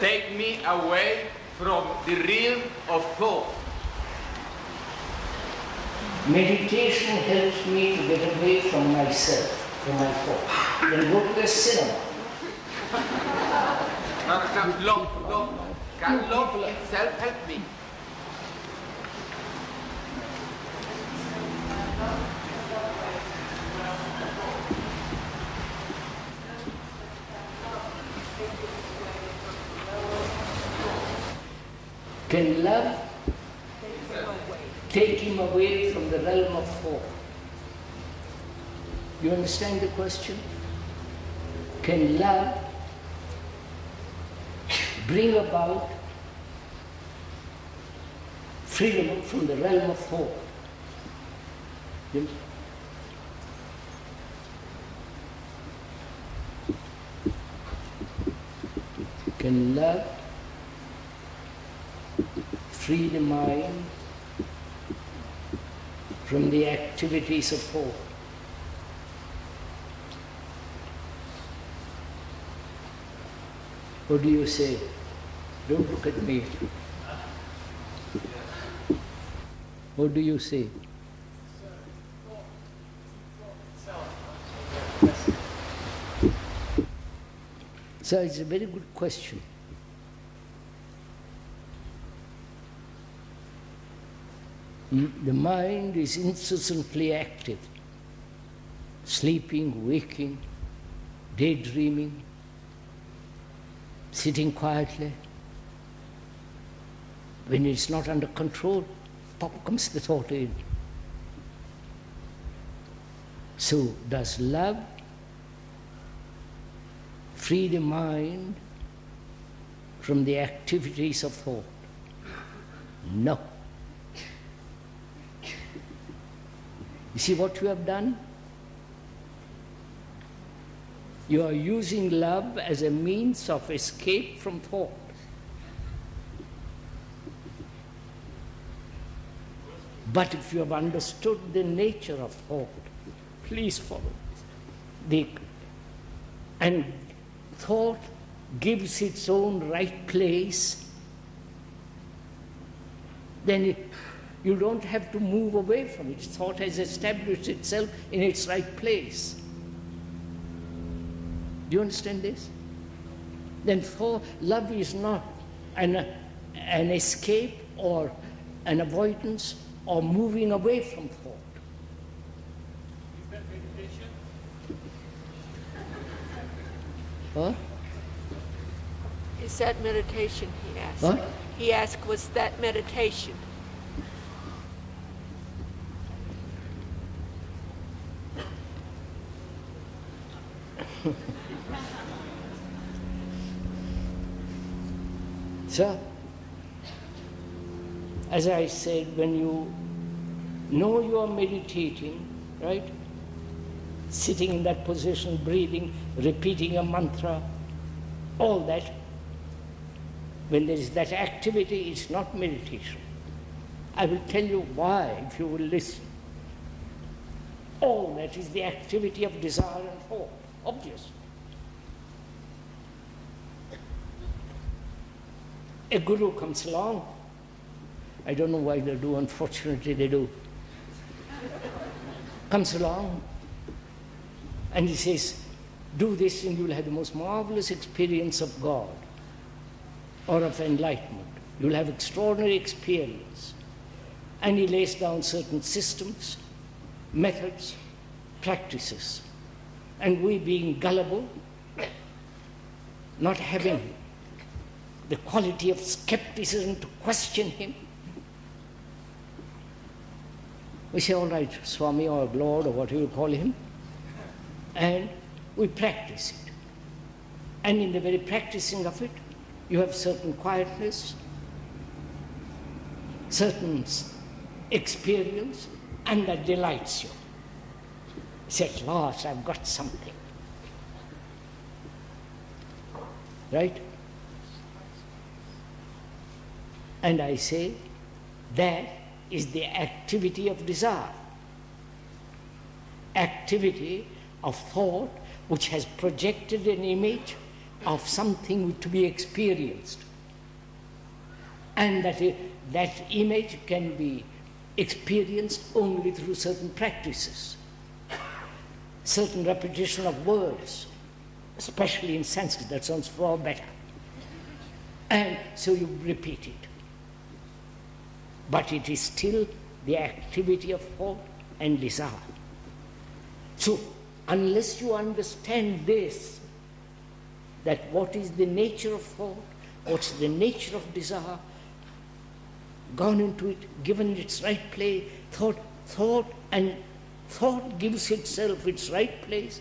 take me away from the realm of thought? Meditation helps me to get away from myself, from my thought. Then go to the cinema. Can love, love, can love itself help me? Can love take him away from the realm of hope? You understand the question? Can love bring about freedom from the realm of hope? Can love free the mind from the activities of hope? What do you say? Don't look at me. What do you say? So it's a very good question. The mind is incessantly active, sleeping, waking, daydreaming, sitting quietly. When it's not under control, pop comes the thought in. So does love free the mind from the activities of thought? No. You see what you have done? You are using love as a means of escape from thought. But if you have understood the nature of thought, please follow the, and thought gives its own right place, then it, you don't have to move away from it. Thought has established itself in its right place. Do you understand this? Then thought, love is not an, an escape or an avoidance or moving away from thought. Is that meditation? Huh? Is that meditation, he asked. Huh? He asked, was that meditation? So, as I said, when you know you are meditating, right? Sitting in that position, breathing, repeating a mantra, all that. When there is that activity, it's not meditation. I will tell you why, if you will listen. All that is the activity of desire and hope, obviously. A guru comes along. I don't know why they do, unfortunately they do. Comes along and he says, do this and you will have the most marvelous experience of God or of enlightenment. You will have extraordinary experience. And he lays down certain systems, methods, practices. And we, being gullible, not having the quality of skepticism to question him, we say, all right, Swami or Lord or whatever you call him, and we practice it. And in the very practicing of it, you have certain quietness, certain experience, and that delights you. You say, at last, I've got something. Right? And I say, that is the activity of desire, activity of thought which has projected an image of something to be experienced. And that, that image can be experienced only through certain practices, certain repetition of words, especially in Sanskrit, that sounds far better. And so you repeat it. But it is still the activity of thought and desire. So, unless you understand this, that what is the nature of thought, what's the nature of desire, gone into it, given its right play, thought, thought, and thought gives itself its right place,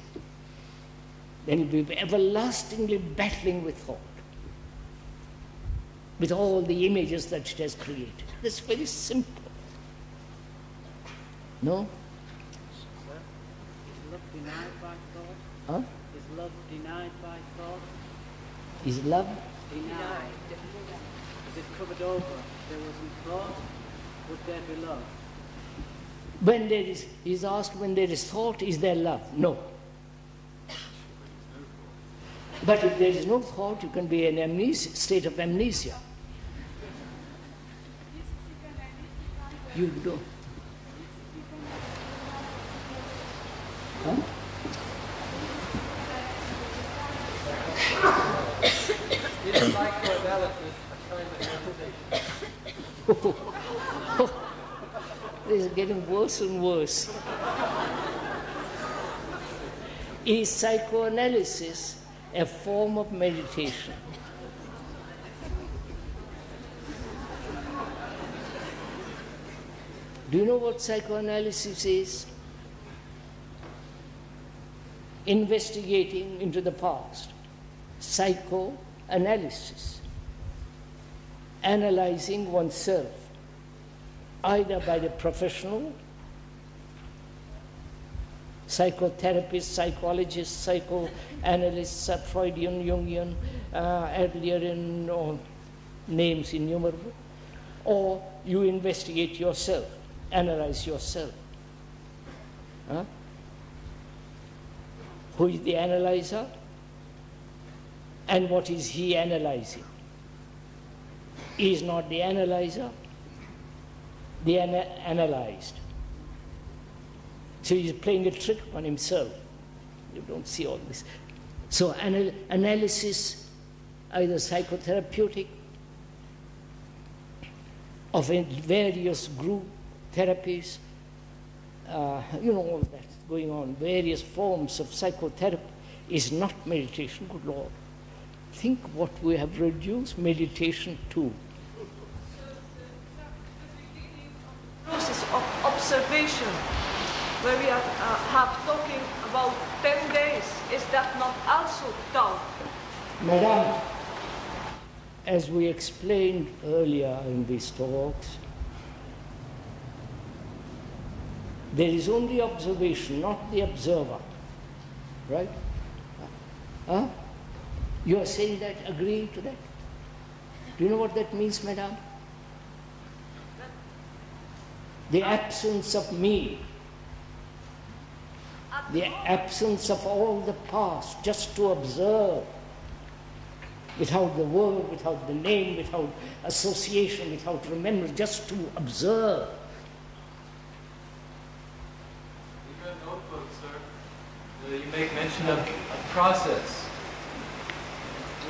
then we'll be everlastingly battling with thought, with all the images that it has created. That's very simple. No? Is love denied by thought? Huh? Is love denied by thought? Is love denied? Is it covered over? If there wasn't thought, would there be love? When there is, he's asked, when there is thought, is there love? No. But if there is no thought, you can be in a state of amnesia. You don't. Huh? Is psychoanalysis a kind of meditation? This is getting worse and worse. Is psychoanalysis a form of meditation? Do you know what psychoanalysis is? Investigating into the past. Psychoanalysis. Analyzing oneself, either by the professional, psychotherapist, psychologist, psychoanalyst, Freudian, Jungian, uh, Adlerian, or names innumerable, or you investigate yourself, analyze yourself. Huh? Who is the analyzer? And what is he analyzing? He is not the analyzer, the ana analyzed. So he's playing a trick on himself. You don't see all this. So anal analysis, either psychotherapeutic, of various group therapies, uh, you know, all that going on, various forms of psychotherapy, is not meditation, good Lord. Think what we have reduced meditation to. So the process of observation, where we are, uh, have talking about ten days, is that not also thought? Madam, as we explained earlier in these talks, there is only observation, not the observer, right? Huh? You are saying that, agreeing to that? Do you know what that means, madam? The absence of me. The absence of all the past, just to observe, without the word, without the name, without association, without remembrance, just to observe. In your notebook, sir, you make mention of a process.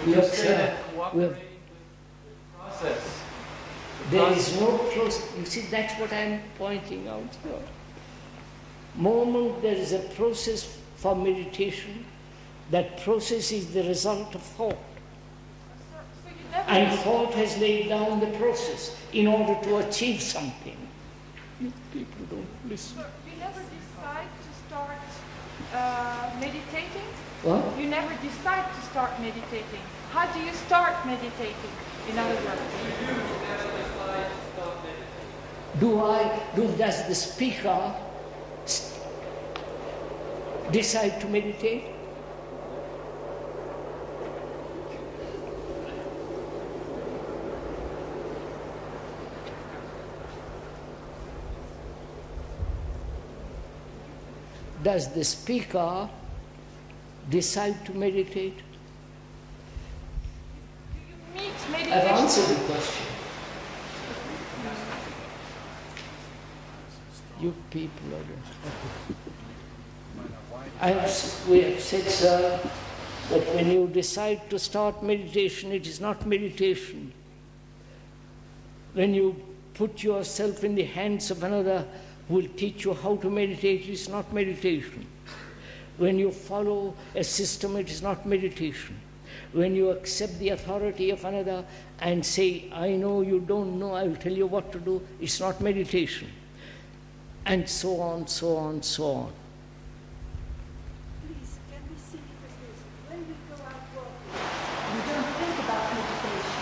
We have said cooperating with the process. There is no process. You see, that's what I am pointing out here. Moment there is a process for meditation, that process is the result of thought. So, so and thought has laid down the process in order to achieve something. You people don't listen. So you never decide to start uh, meditating? What? You never decide to start meditating. How do you start meditating, in other words? You never decide to start meditating. Do I, do, does the speaker decide to meditate? Does the speaker decide to meditate? Do you meet meditation? I've answered the question. You people are... I have, we have said, sir, that when you decide to start meditation, it is not meditation. When you put yourself in the hands of another who will teach you how to meditate, it is not meditation. When you follow a system, it is not meditation. When you accept the authority of another and say, I know you don't know, I will tell you what to do, it's not meditation. And so on, so on, so on. Please, can we see this? When we go out walking, we don't think about meditation.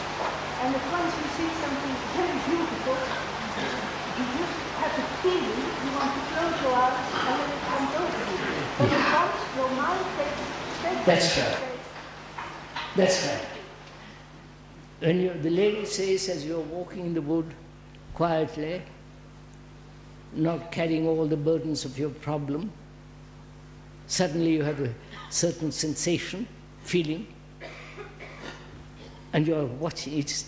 And if once you see something very beautiful, you just have a feeling you want to close your eyes and let it come over you. But at once your mind takes steps. That's right. That's right. When you, the lady says, as you're walking in the wood quietly, not carrying all the burdens of your problem, suddenly you have a certain sensation, feeling, and you're watching it,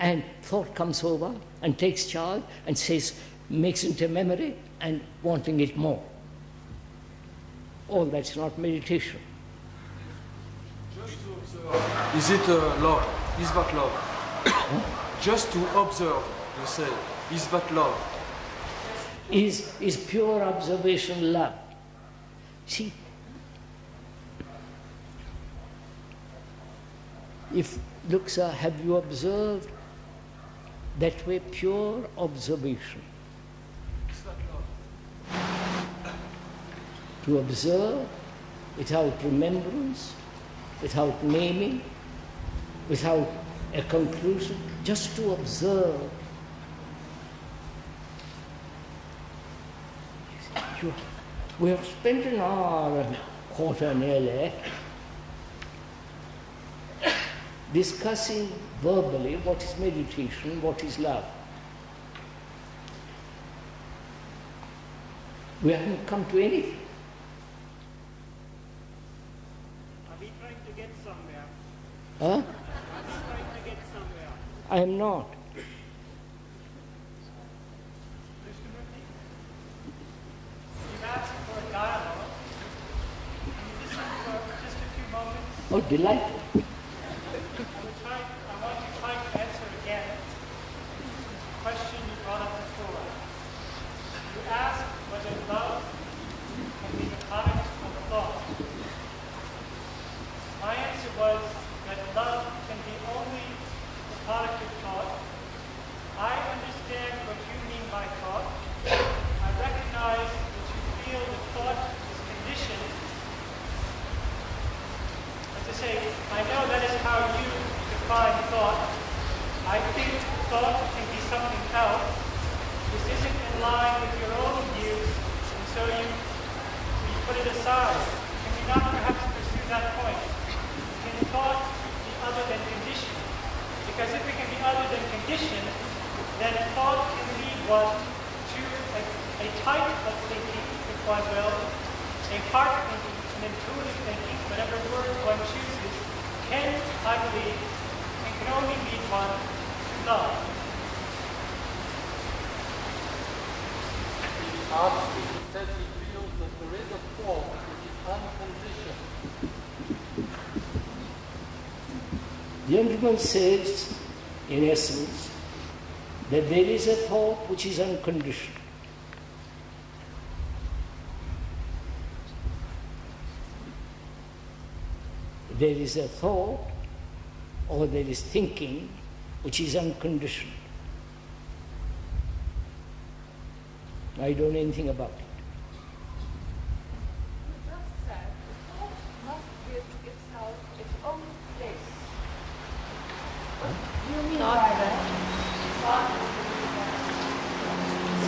and thought comes over and takes charge and says, makes it a memory and wanting it more. All that's not meditation. Just to observe. Is it uh, love? Is that love? Huh? Just to observe yourself. Is that love? Is, is pure observation love? See, if look, sir, have you observed that way pure observation? Is that love? To observe without remembrance, without naming, without a conclusion, just to observe. We have spent an hour and a quarter nearly discussing verbally what is meditation, what is love. We haven't come to anything. Huh? I am not. You've asked for a dialogue. Can you listen for just a few moments? Oh, delightful. I, would try, I want you to try to answer again the question you brought up before. You asked whether love can be the product of thought. My answer was, love can be only the product of thought. I understand what you mean by thought. I recognize that you feel that thought is conditioned. As I say, I know that is how you define thought. I think thought can be something else. This isn't in line with your own views, and so you, you put it aside. Can we not perhaps pursue that point? Can thought other than condition? Because if it can be other than condition, then thought can lead one to a, a type of thinking, if one will, a part thinking, an intuitive thinking, whatever word one chooses, can, I believe, and can only lead one to love. The artist says he feels that there is a form which is unconditioned. The gentleman says, in essence, that there is a thought which is unconditioned. There is a thought, or there is thinking, which is unconditioned. I don't know anything about it.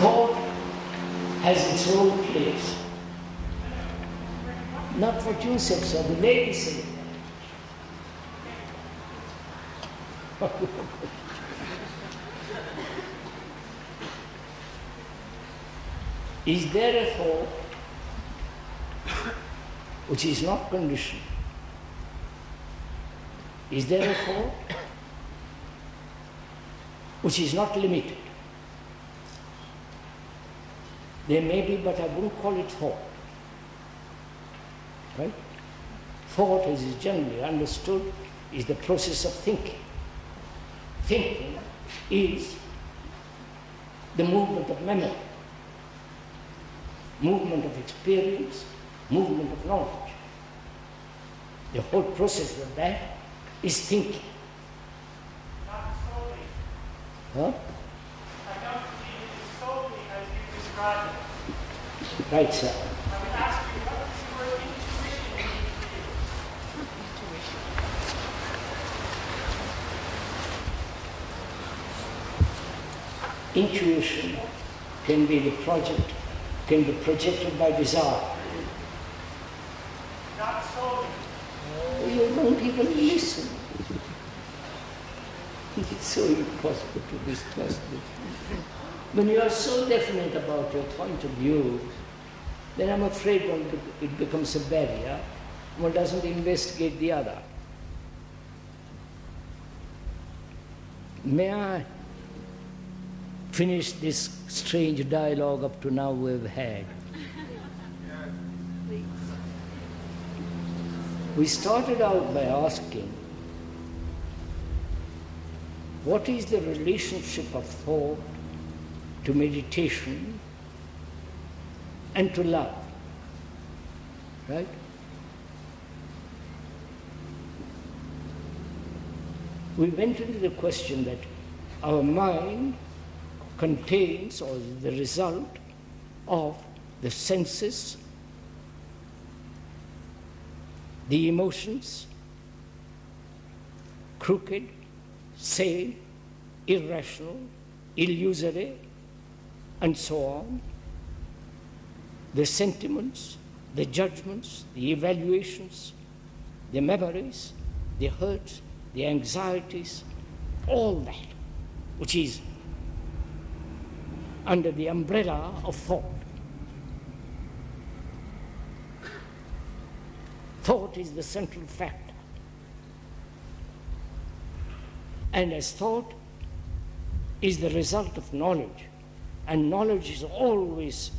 Thought has its own place. Not what you said, sir, the lady said. Is there a thought which is not conditioned? Is there a thought which is not limited? There may be, but I wouldn't call it thought. Right? Thought, as is generally understood, is the process of thinking. Thinking is the movement of memory, movement of experience, movement of knowledge. The whole process of that is thinking. Not solely. Huh? I don't see it solely as you describe it. Right, sir. I would ask you, what does the word intuition mean to you? Intuition. Intuition can be the project, can be projected by desire. Not solely. You don't even listen. It's so impossible to distrust it. When you are so definite about your point of view, then I'm afraid one be it becomes a barrier. One doesn't investigate the other. May I finish this strange dialogue up to now we've had? We started out by asking, what is the relationship of thought to meditation and to love, right? We went into the question that our mind contains or is the result of the senses, the emotions, crooked, sane, irrational, illusory, and so on, the sentiments, the judgments, the evaluations, the memories, the hurts, the anxieties, all that which is under the umbrella of thought. Thought is the central factor. And as thought is the result of knowledge, and knowledge is always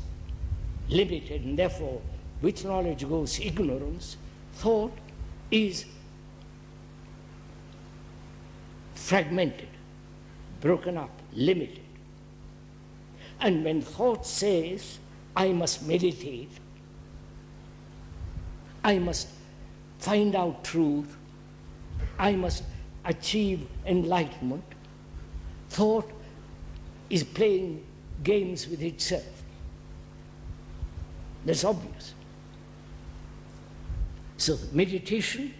limited, and therefore with knowledge goes ignorance, thought is fragmented, broken up, limited. And when thought says, I must meditate, I must find out truth, I must achieve enlightenment, thought is playing games with itself. That's obvious. So meditation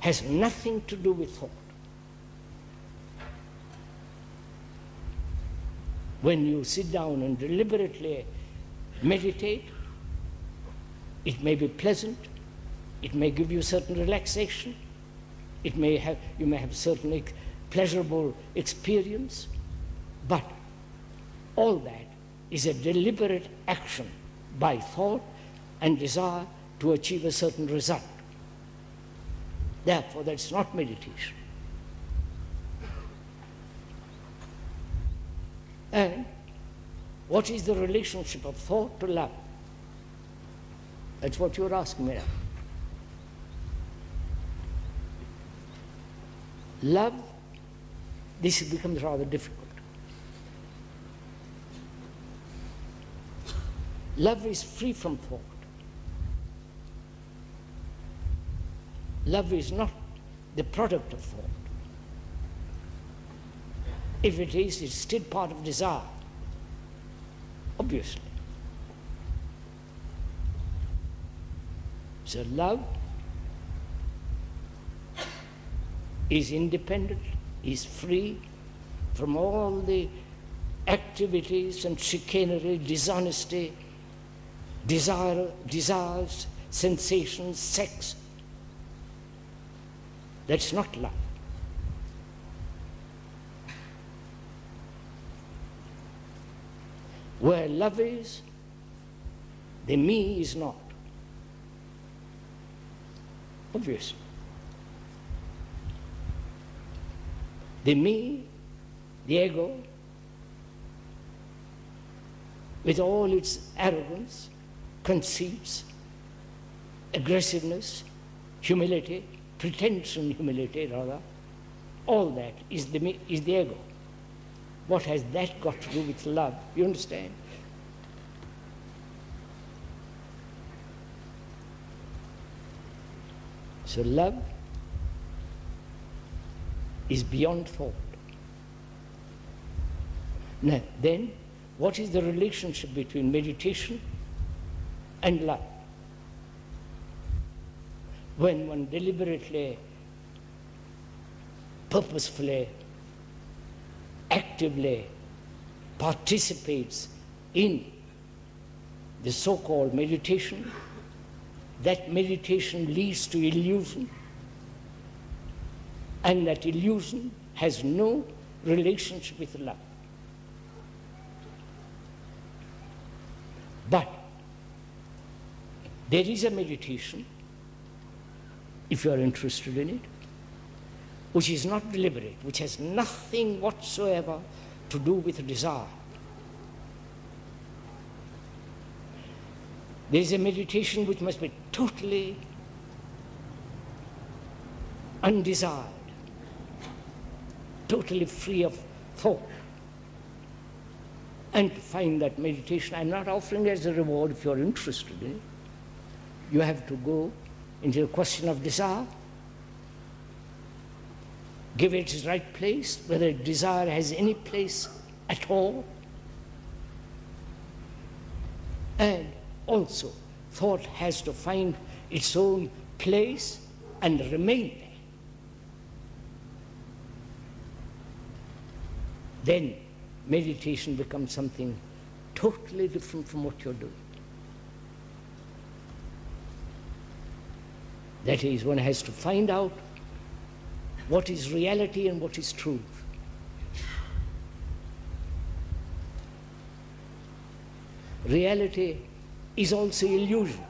has nothing to do with thought. When you sit down and deliberately meditate, it may be pleasant, it may give you certain relaxation, it may have, you may have certain ex pleasurable experience, but all that is a deliberate action by thought and desire to achieve a certain result. Therefore, that's not meditation. And what is the relationship of thought to love? That's what you're asking me now. Love, this becomes rather difficult. Love is free from thought. Love is not the product of thought. If it is, it's still part of desire, obviously. So love is independent, is free from all the activities and chicanery, dishonesty, desire, desires, sensations, sex. That's not love. Where love is, the me is not. Obvious. The me, the ego, with all its arrogance, conceits, aggressiveness, humility, pretension, humility rather, all that is the me, is the ego. What has that got to do with love? You understand? So love is beyond thought. Now, then, what is the relationship between meditation and love? When one deliberately, purposefully, actively participates in the so-called meditation, that meditation leads to illusion, and that illusion has no relationship with love. But there is a meditation, if you are interested in it, which is not deliberate, which has nothing whatsoever to do with desire. There is a meditation which must be totally undesired, totally free of thought. And to find that meditation, I'm not offering it as a reward if you're interested in it. You have to go into the question of desire, give it its right place, whether desire has any place at all. And also, thought has to find its own place and remain there. Then meditation becomes something totally different from what you're doing. That is, one has to find out what is reality and what is truth. Reality is also illusion.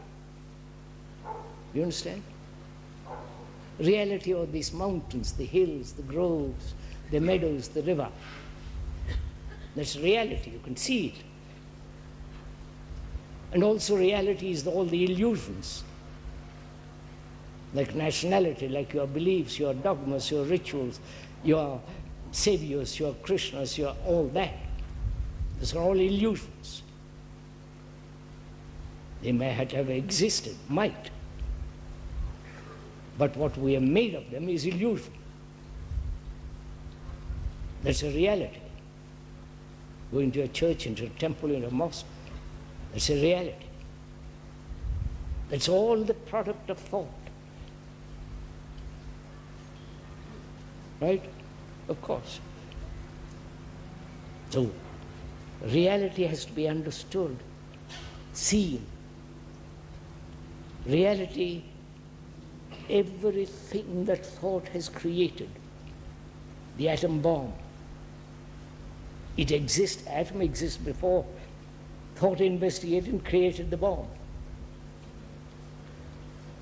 You understand? Reality are these mountains, the hills, the groves, the meadows, the river. That's reality, you can see it. And also reality is the, all the illusions, like nationality, like your beliefs, your dogmas, your rituals, your saviors, your Krishnas, your all that. These are all illusions. They may have ever existed, might. But what we have made of them is illusion. That's a reality. Going to a church, into a temple, into a mosque, that's a reality. That's all the product of thought. Right? Of course. So, reality has to be understood, seen. Reality, everything that thought has created, the atom bomb, it exists, atom exists before thought investigated and created the bomb.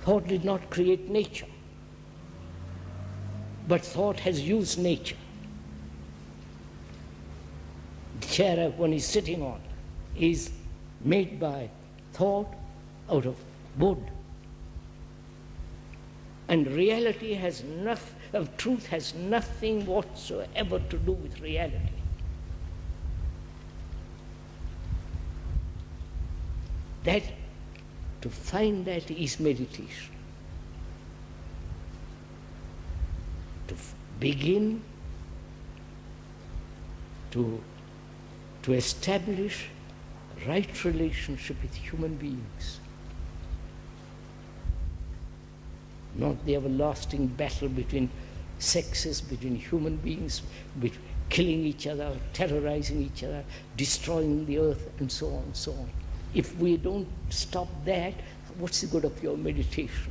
Thought did not create nature, but thought has used nature. The chair one is sitting on is made by thought out of wood. And reality has nothing, truth has nothing whatsoever to do with reality. That, to find that is meditation. To f begin to, to establish right relationship with human beings. Not the everlasting battle between sexes, between human beings, between killing each other, terrorizing each other, destroying the earth, and so on and so on. If we don't stop that, what's the good of your meditation?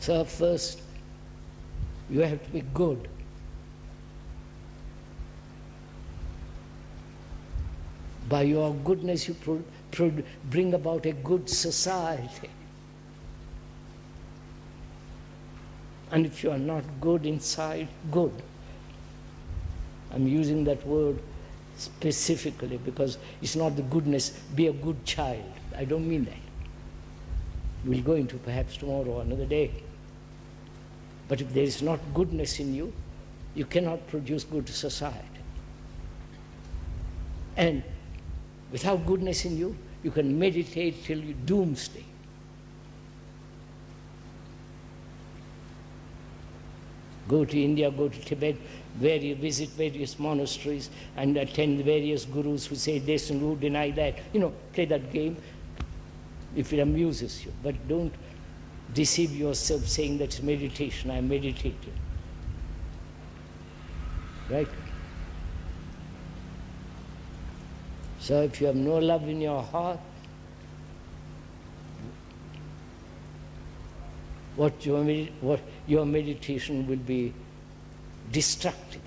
So first, you have to be good. By your goodness, you pro pro bring about a good society. And if you are not good inside, good. I'm using that word specifically because it's not the goodness, be a good child. I don't mean that. We'll go into perhaps tomorrow, another day. But if there is not goodness in you, you cannot produce good society. And Without goodness in you, you can meditate till you doomsday. Go to India, go to Tibet, where you visit various monasteries and attend various gurus who say this and who deny that. You know, play that game if it amuses you. But don't deceive yourself saying that's meditation, I'm meditating. Right? So if you have no love in your heart, what your, what your meditation will be destructive.